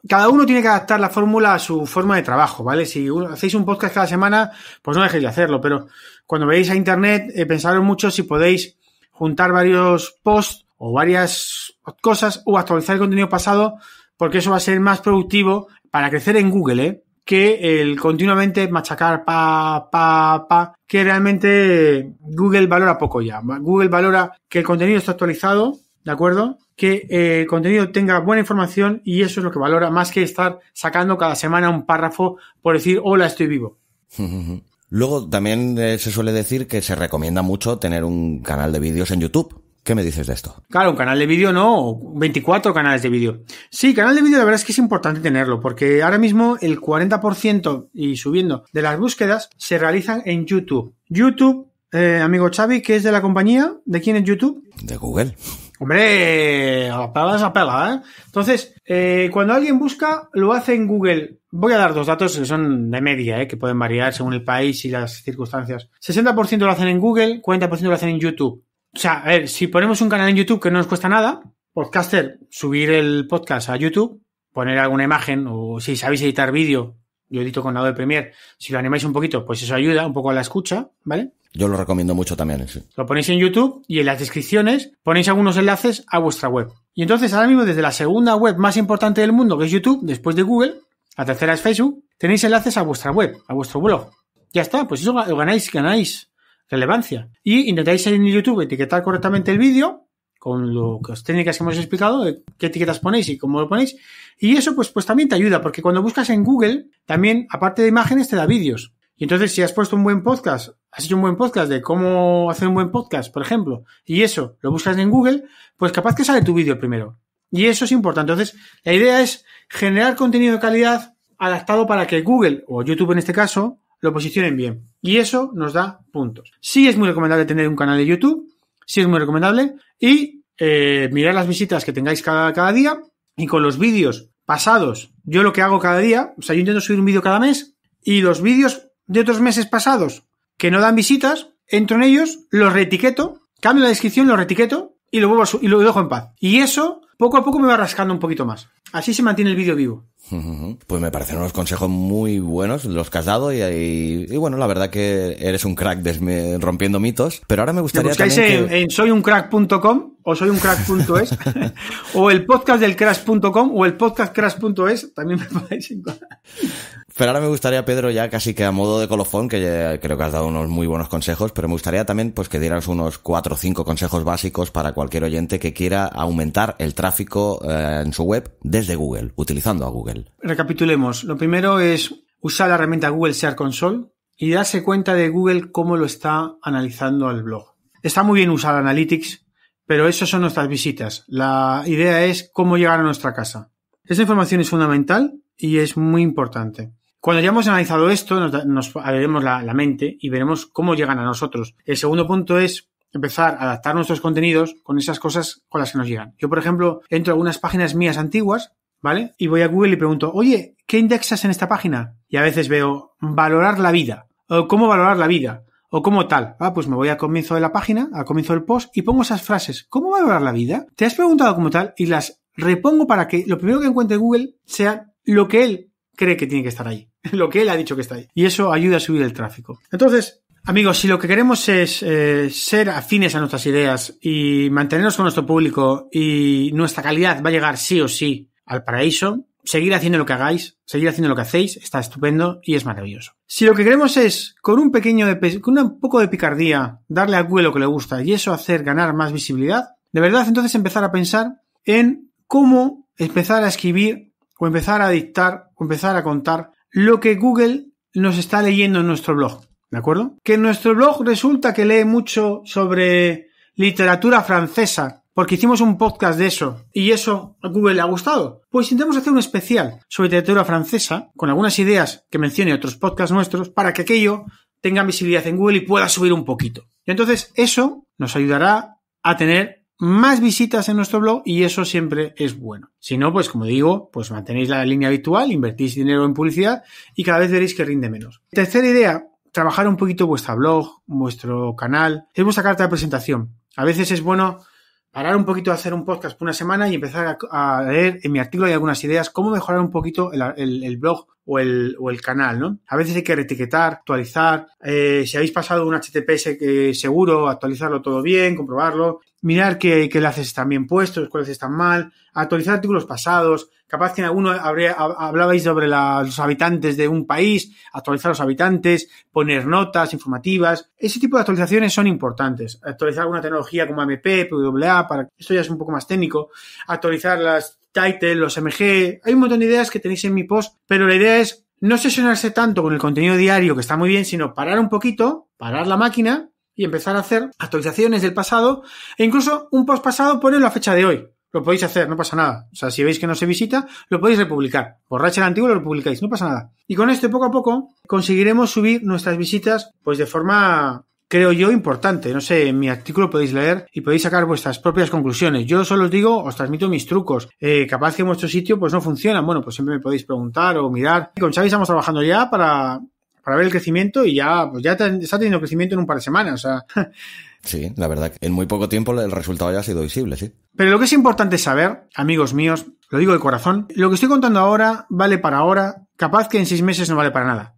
Cada uno tiene que adaptar la fórmula a su forma de trabajo, ¿vale? Si hacéis un podcast cada semana, pues no dejéis de hacerlo, pero cuando veáis a internet, eh, pensadlo mucho si podéis juntar varios posts o varias cosas o actualizar el contenido pasado, porque eso va a ser más productivo para crecer en Google, ¿eh? Que el continuamente machacar pa, pa, pa, que realmente Google valora poco ya. Google valora que el contenido está actualizado, ¿de acuerdo? Que eh, el contenido tenga buena información y eso es lo que valora, más que estar sacando cada semana un párrafo por decir, hola, estoy vivo. Luego también eh, se suele decir que se recomienda mucho tener un canal de vídeos en YouTube. ¿Qué me dices de esto? Claro, un canal de vídeo no, veinticuatro canales de vídeo. Sí, canal de vídeo la verdad es que es importante tenerlo, porque ahora mismo el cuarenta por ciento y subiendo de las búsquedas se realizan en YouTube. YouTube, eh, amigo Xavi, que es de la compañía, ¿de quién es YouTube? De Google. Hombre, a pela es a pela, ¿eh? Entonces, eh, cuando alguien busca, lo hace en Google. Voy a dar dos datos que son de media, ¿eh? Que pueden variar según el país y las circunstancias. sesenta por ciento lo hacen en Google, cuarenta por ciento lo hacen en YouTube. O sea, a ver, si ponemos un canal en YouTube que no nos cuesta nada, podcaster, subir el podcast a YouTube, poner alguna imagen o si sabéis editar vídeo, yo edito con Adobe Premiere, si lo animáis un poquito, pues eso ayuda un poco a la escucha, ¿vale? Yo lo recomiendo mucho también, sí. Lo ponéis en YouTube y en las descripciones ponéis algunos enlaces a vuestra web. Y entonces ahora mismo desde la segunda web más importante del mundo, que es YouTube, después de Google, la tercera es Facebook, tenéis enlaces a vuestra web, a vuestro blog. Ya está, pues eso lo ganáis, ganáis relevancia. Y intentáis en YouTube etiquetar correctamente el vídeo con lo, las técnicas que hemos explicado, qué etiquetas ponéis y cómo lo ponéis. Y eso pues, pues también te ayuda, porque cuando buscas en Google, también, aparte de imágenes, te da vídeos. Y entonces, si has puesto un buen podcast, has hecho un buen podcast de cómo hacer un buen podcast, por ejemplo, y eso lo buscas en Google, pues capaz que sale tu vídeo primero. Y eso es importante. Entonces, la idea es generar contenido de calidad adaptado para que Google, o YouTube en este caso, lo posicionen bien. Y eso nos da puntos. Sí es muy recomendable tener un canal de YouTube, sí es muy recomendable, y eh, mirar las visitas que tengáis cada, cada día, y con los vídeos pasados, yo lo que hago cada día, o sea, yo intento subir un vídeo cada mes, y los vídeos de otros meses pasados que no dan visitas, entro en ellos, los reetiqueto, cambio la descripción, los reetiqueto, y lo vuelvo a su- y lo dejo en paz. Y eso, poco a poco me va rascando un poquito más. Así se mantiene el vídeo vivo. Pues me parecen unos consejos muy buenos los que has dado y, y, y bueno, la verdad que eres un crack desme, rompiendo mitos, pero ahora me gustaría también en, que... en soy un crack punto com o soy un crack punto es o el podcast del crash punto com o el podcast crash punto es también me podéis encontrar. Pero ahora me gustaría, Pedro, ya casi que a modo de colofón, que ya creo que has dado unos muy buenos consejos, pero me gustaría también pues que dieras unos cuatro o cinco consejos básicos para cualquier oyente que quiera aumentar el tráfico eh, en su web desde Google, utilizando a Google. Recapitulemos. Lo primero es usar la herramienta Google Search Console y darse cuenta de Google cómo lo está analizando el blog. Está muy bien usar Analytics, pero esas son nuestras visitas. La idea es cómo llegar a nuestra casa. Esta información es fundamental y es muy importante. Cuando ya hemos analizado esto, nos, nos abriremos la, la mente y veremos cómo llegan a nosotros. El segundo punto es empezar a adaptar nuestros contenidos con esas cosas con las que nos llegan. Yo, por ejemplo, entro a algunas páginas mías antiguas, ¿vale? Y voy a Google y pregunto, oye, ¿qué indexas en esta página? Y a veces veo valorar la vida, o cómo valorar la vida, o cómo tal. Ah, pues me voy al comienzo de la página, al comienzo del post, y pongo esas frases. ¿Cómo valorar la vida? ¿Te has preguntado cómo tal? Y las repongo para que lo primero que encuentre Google sea lo que él cree que tiene que estar ahí, lo que él ha dicho que está ahí. Y eso ayuda a subir el tráfico. Entonces, amigos, si lo que queremos es eh, ser afines a nuestras ideas y mantenernos con nuestro público y nuestra calidad va a llegar sí o sí al paraíso, seguir haciendo lo que hagáis, seguir haciendo lo que hacéis, está estupendo y es maravilloso. Si lo que queremos es, con un pequeño de, con un poco de picardía, darle a Google lo que le gusta y eso hacer ganar más visibilidad, de verdad, entonces empezar a pensar en cómo empezar a escribir o empezar a dictar o empezar a contar lo que Google nos está leyendo en nuestro blog. ¿De acuerdo? Que en nuestro blog resulta que lee mucho sobre literatura francesa, porque hicimos un podcast de eso, y eso a Google le ha gustado. Pues intentamos hacer un especial sobre literatura francesa, con algunas ideas que mencione otros podcasts nuestros, para que aquello tenga visibilidad en Google y pueda subir un poquito. Y entonces eso nos ayudará a tener más visitas en nuestro blog, y eso siempre es bueno. Si no, pues como digo, pues mantenéis la línea habitual, invertís dinero en publicidad, y cada vez veréis que rinde menos. Tercera idea, trabajar un poquito vuestro blog, vuestro canal, es vuestra carta de presentación. A veces es bueno parar un poquito a hacer un podcast por una semana y empezar a leer en mi artículo hay algunas ideas cómo mejorar un poquito el, el, el blog o el, o el canal, ¿no? A veces hay que reetiquetar, actualizar, eh, si habéis pasado un H T T P S eh, seguro, actualizarlo todo bien, comprobarlo, mirar qué, qué enlaces están bien puestos, cuáles están mal, actualizar artículos pasados, capaz que en alguno habría, hablabais sobre la, los habitantes de un país, actualizar los habitantes, poner notas informativas. Ese tipo de actualizaciones son importantes. Actualizar alguna tecnología como A M P, P W A, para, esto ya es un poco más técnico. Actualizar las title, los M G. Hay un montón de ideas que tenéis en mi post, pero la idea es no sesionarse tanto con el contenido diario, que está muy bien, sino parar un poquito, parar la máquina y empezar a hacer actualizaciones del pasado e incluso un post pasado ponerlo a fecha de hoy. Lo podéis hacer, no pasa nada. O sea, si veis que no se visita, lo podéis republicar. Borráis el antiguo y lo republicáis, no pasa nada. Y con esto, poco a poco, conseguiremos subir nuestras visitas, pues de forma, creo yo, importante. No sé, en mi artículo podéis leer y podéis sacar vuestras propias conclusiones. Yo solo os digo, os transmito mis trucos. Eh, capaz que en vuestro sitio, pues no funcionan. Bueno, pues siempre me podéis preguntar o mirar. Con Xavi estamos trabajando ya para, para ver el crecimiento y ya, pues ya está teniendo crecimiento en un par de semanas, o sea. Sí, la verdad, en muy poco tiempo el resultado ya ha sido visible, sí. Pero lo que es importante saber, amigos míos, lo digo de corazón, lo que estoy contando ahora vale para ahora, capaz que en seis meses no vale para nada.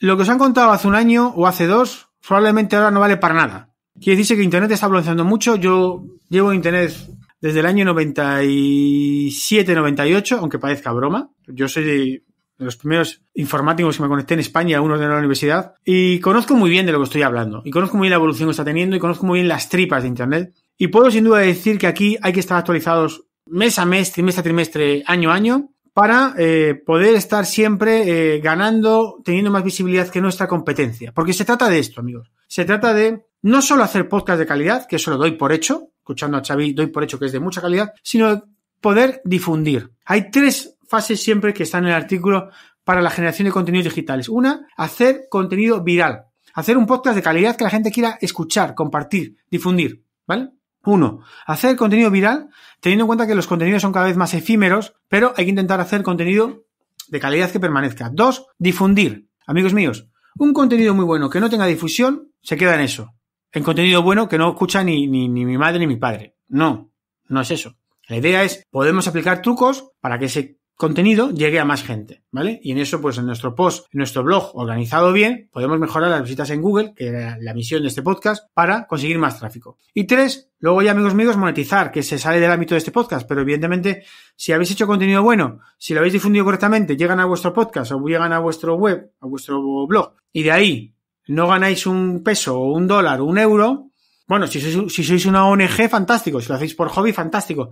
Lo que os han contado hace un año o hace dos, probablemente ahora no vale para nada. Quiere decirse que Internet está evolucionando mucho, yo llevo Internet desde el año noventa y siete noventa y ocho, aunque parezca broma, yo soy de los primeros informáticos que me conecté en España, uno de la universidad, y conozco muy bien de lo que estoy hablando, y conozco muy bien la evolución que está teniendo, y conozco muy bien las tripas de Internet, y puedo sin duda decir que aquí hay que estar actualizados mes a mes, trimestre a trimestre, año a año, para eh, poder estar siempre eh, ganando, teniendo más visibilidad que nuestra competencia, porque se trata de esto, amigos, se trata de no solo hacer podcast de calidad, que eso lo doy por hecho, escuchando a Xavi doy por hecho que es de mucha calidad, sino poder difundir. Hay tres fases siempre que están en el artículo para la generación de contenidos digitales. Una, hacer contenido viral. Hacer un podcast de calidad que la gente quiera escuchar, compartir, difundir, ¿vale? Uno, hacer contenido viral, teniendo en cuenta que los contenidos son cada vez más efímeros, pero hay que intentar hacer contenido de calidad que permanezca. Dos, difundir. Amigos míos, un contenido muy bueno que no tenga difusión, se queda en eso. En contenido bueno que no escucha ni, ni, ni mi madre ni mi padre. No, no es eso. La idea es, podemos aplicar trucos para que se contenido llegue a más gente, ¿vale? Y en eso, pues en nuestro post, en nuestro blog organizado bien, podemos mejorar las visitas en Google, que era la misión de este podcast, para conseguir más tráfico. Y tres, luego ya, amigos míos, monetizar, que se sale del ámbito de este podcast, pero evidentemente, si habéis hecho contenido bueno, si lo habéis difundido correctamente, llegan a vuestro podcast o llegan a vuestro web, a vuestro blog, y de ahí no ganáis un peso o un dólar o un euro, bueno, si sois, si sois una O N G, fantástico, si lo hacéis por hobby, fantástico.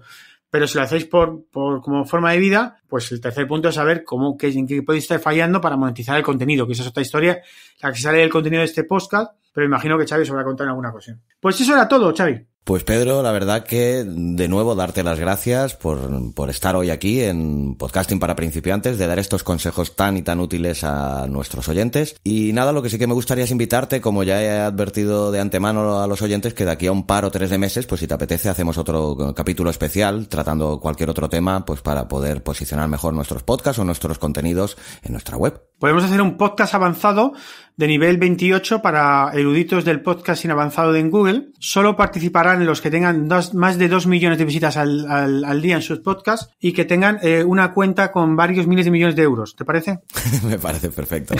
Pero si lo hacéis por, por como forma de vida, pues el tercer punto es saber cómo, qué, en qué podéis estar fallando para monetizar el contenido, que esa es otra historia, la que sale del contenido de este podcast, pero imagino que Xavi os habrá contado en alguna ocasión. Pues eso era todo, Xavi. Pues Pedro, la verdad que de nuevo darte las gracias por, por estar hoy aquí en Podcasting para Principiantes, de dar estos consejos tan y tan útiles a nuestros oyentes. Y nada, lo que sí que me gustaría es invitarte, como ya he advertido de antemano a los oyentes, que de aquí a un par o tres de meses, pues si te apetece, hacemos otro capítulo especial tratando cualquier otro tema, pues para poder posicionar mejor nuestros podcasts o nuestros contenidos en nuestra web. Podemos hacer un podcast avanzado de nivel veintiocho para eruditos del podcasting avanzado de Google. Solo participarán los que tengan dos, más de dos millones de visitas al, al, al día en sus podcasts y que tengan eh, una cuenta con varios miles de millones de euros. ¿Te parece? Me parece perfecto.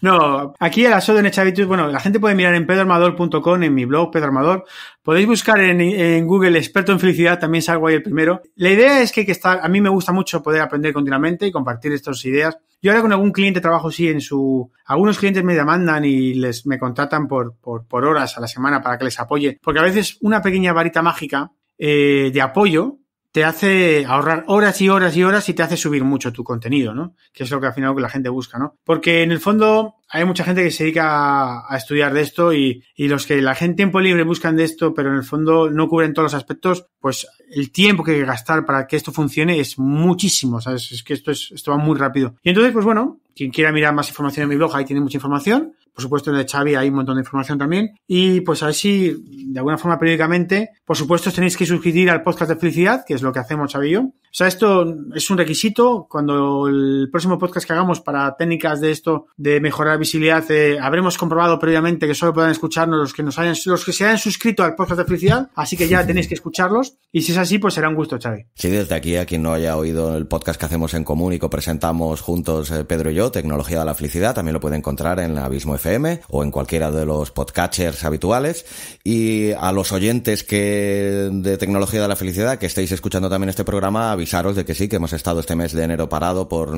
No, aquí el asodo en Chavitus, bueno, la gente puede mirar en pedro amador punto com, en mi blog, Pedro Amador. Podéis buscar en, en Google experto en felicidad, también salgo ahí el primero. La idea es que, que está, a mí me gusta mucho poder aprender continuamente y compartir estas ideas. Yo ahora con algún cliente trabajo, sí, en su... Algunos clientes me demandan y les me contratan por, por, por horas a la semana para que les apoye. Porque a veces una pequeña varita mágica eh, de apoyo te hace ahorrar horas y horas y horas y te hace subir mucho tu contenido, ¿no? Que es lo que al final la gente busca, ¿no? Porque en el fondo hay mucha gente que se dedica a estudiar de esto y, y los que la gente en tiempo libre buscan de esto, pero en el fondo no cubren todos los aspectos, pues el tiempo que hay que gastar para que esto funcione es muchísimo, ¿sabes? Es que esto, es, esto va muy rápido. Y entonces, pues bueno, quien quiera mirar más información en mi blog, ahí tiene mucha información. Por supuesto, en el Xavi hay un montón de información también. Y pues a ver si, de alguna forma, periódicamente, por supuesto, os tenéis que suscribir al podcast de felicidad, que es lo que hacemos Xavi y yo. O sea, esto es un requisito. Cuando el próximo podcast que hagamos para técnicas de esto, de mejorar visibilidad, eh, habremos comprobado previamente que solo puedan escucharnos los que nos hayan, los que se hayan suscrito al podcast de felicidad. Así que ya tenéis que escucharlos. Y si es así, pues será un gusto, Xavi. Sí, desde aquí, a quien no haya oído el podcast que hacemos en común y que presentamos juntos eh, Pedro y yo, Tecnología de la Felicidad, también lo puede encontrar en Abismo F M o en cualquiera de los podcatchers habituales. Y a los oyentes que de Tecnología de la Felicidad que estéis escuchando también este programa, avisaros de que sí, que hemos estado este mes de enero parado por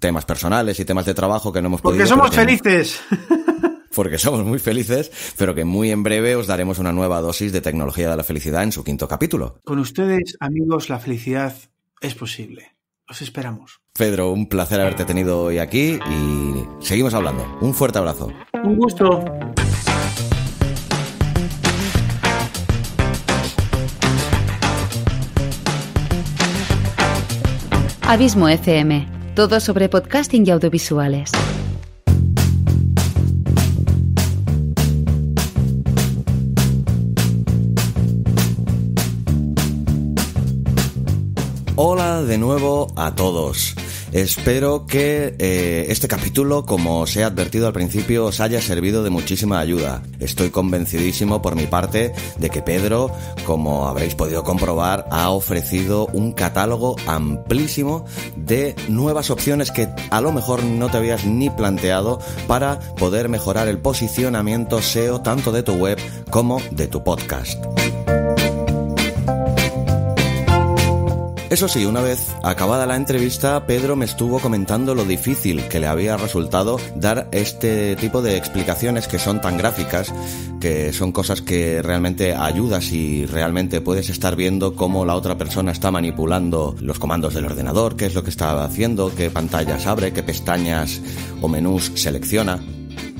temas personales y temas de trabajo que no hemos podido... Porque somos felices. Porque somos muy felices, pero que muy en breve os daremos una nueva dosis de Tecnología de la Felicidad en su quinto capítulo. Con ustedes, amigos, la felicidad es posible. Os esperamos. Pedro, un placer haberte tenido hoy aquí y seguimos hablando. Un fuerte abrazo. Un gusto. Abismo F M. Todo sobre podcasting y audiovisuales. Hola de nuevo a todos. Espero que eh, este capítulo, como os he advertido al principio, os haya servido de muchísima ayuda. Estoy convencidísimo por mi parte de que Pedro, como habréis podido comprobar, ha ofrecido un catálogo amplísimo de nuevas opciones que a lo mejor no te habías ni planteado para poder mejorar el posicionamiento S E O tanto de tu web como de tu podcast. Eso sí, una vez acabada la entrevista, Pedro me estuvo comentando lo difícil que le había resultado dar este tipo de explicaciones que son tan gráficas, que son cosas que realmente ayudas y realmente puedes estar viendo cómo la otra persona está manipulando los comandos del ordenador, qué es lo que está haciendo, qué pantallas abre, qué pestañas o menús selecciona.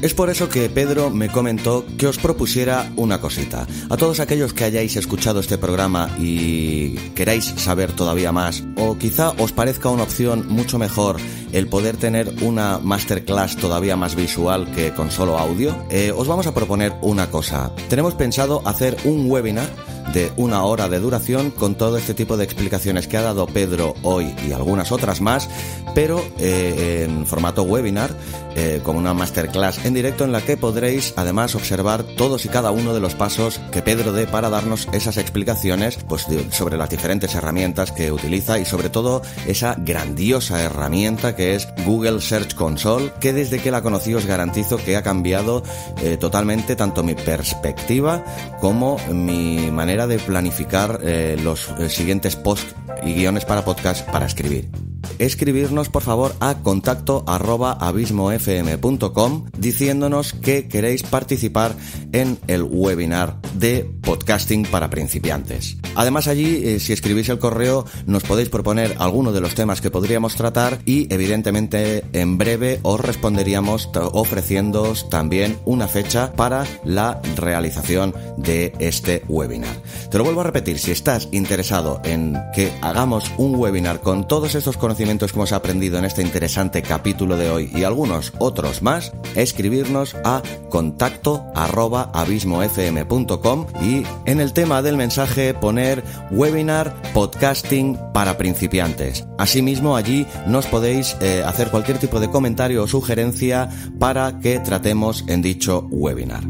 Es por eso que Pedro me comentó que os propusiera una cosita. A todos aquellos que hayáis escuchado este programa y queráis saber todavía más, o quizá os parezca una opción mucho mejor el poder tener una masterclass todavía más visual que con solo audio, eh, os vamos a proponer una cosa. Tenemos pensado hacer un webinar de una hora de duración con todo este tipo de explicaciones que ha dado Pedro hoy y algunas otras más, pero eh, en formato webinar, eh, con una masterclass en directo en la que podréis además observar todos y cada uno de los pasos que Pedro dé para darnos esas explicaciones, pues, de, sobre las diferentes herramientas que utiliza y sobre todo esa grandiosa herramienta que es Google Search Console, que desde que la conocí os garantizo que ha cambiado eh, totalmente tanto mi perspectiva como mi manera de planificar eh, los eh, siguientes posts y guiones para podcast para escribir. escribirnos por favor a contacto arroba abismo f m punto com diciéndonos que queréis participar en el webinar de Podcasting para principiantes. Además allí, eh, si escribís el correo, nos podéis proponer alguno de los temas que podríamos tratar y evidentemente en breve os responderíamos ofreciéndoos también una fecha para la realización de este webinar. Te lo vuelvo a repetir, si estás interesado en que hagamos un webinar con todos estos conocimientos que hemos aprendido en este interesante capítulo de hoy y algunos otros más, escribirnos a contacto arroba abismo f m punto com y en el tema del mensaje poner webinar podcasting para principiantes. Asimismo allí nos podéis eh, hacer cualquier tipo de comentario o sugerencia para que tratemos en dicho webinar.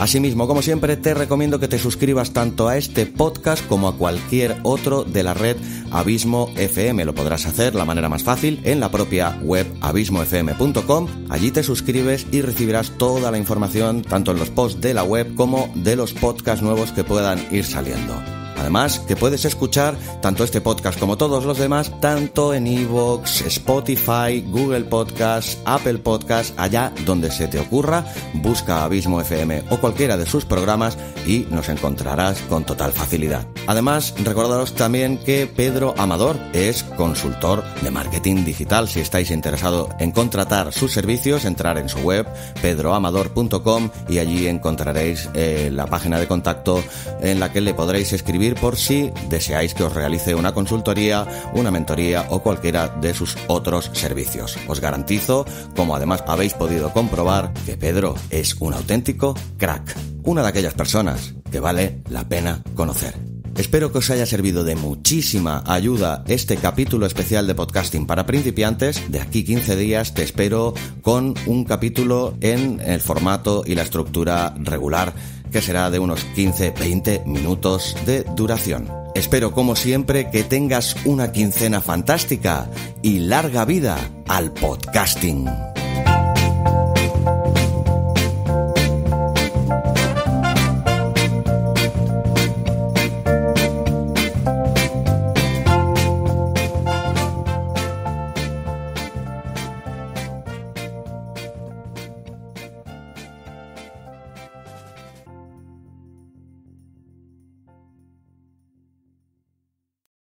Asimismo, como siempre, te recomiendo que te suscribas tanto a este podcast como a cualquier otro de la red Abismo F M. Lo podrás hacer, la manera más fácil, en la propia web abismo f m punto com. Allí te suscribes y recibirás toda la información, tanto en los posts de la web como de los podcasts nuevos que puedan ir saliendo. Además, que puedes escuchar tanto este podcast como todos los demás, tanto en iVoox, Spotify, Google Podcast, Apple Podcast, allá donde se te ocurra, busca Abismo F M o cualquiera de sus programas y nos encontrarás con total facilidad. Además, recordaros también que Pedro Amador es consultor de marketing digital. Si estáis interesados en contratar sus servicios, entrar en su web, pedro amador punto com, y allí encontraréis eh, la página de contacto en la que le podréis escribir por si deseáis que os realice una consultoría, una mentoría o cualquiera de sus otros servicios. Os garantizo, como además habéis podido comprobar, que Pedro es un auténtico crack, una de aquellas personas que vale la pena conocer. Espero que os haya servido de muchísima ayuda este capítulo especial de Podcasting para principiantes. De aquí quince días te espero con un capítulo en el formato y la estructura regular, que será de unos quince a veinte minutos de duración. Espero, como siempre, que tengas una quincena fantástica y larga vida al podcasting.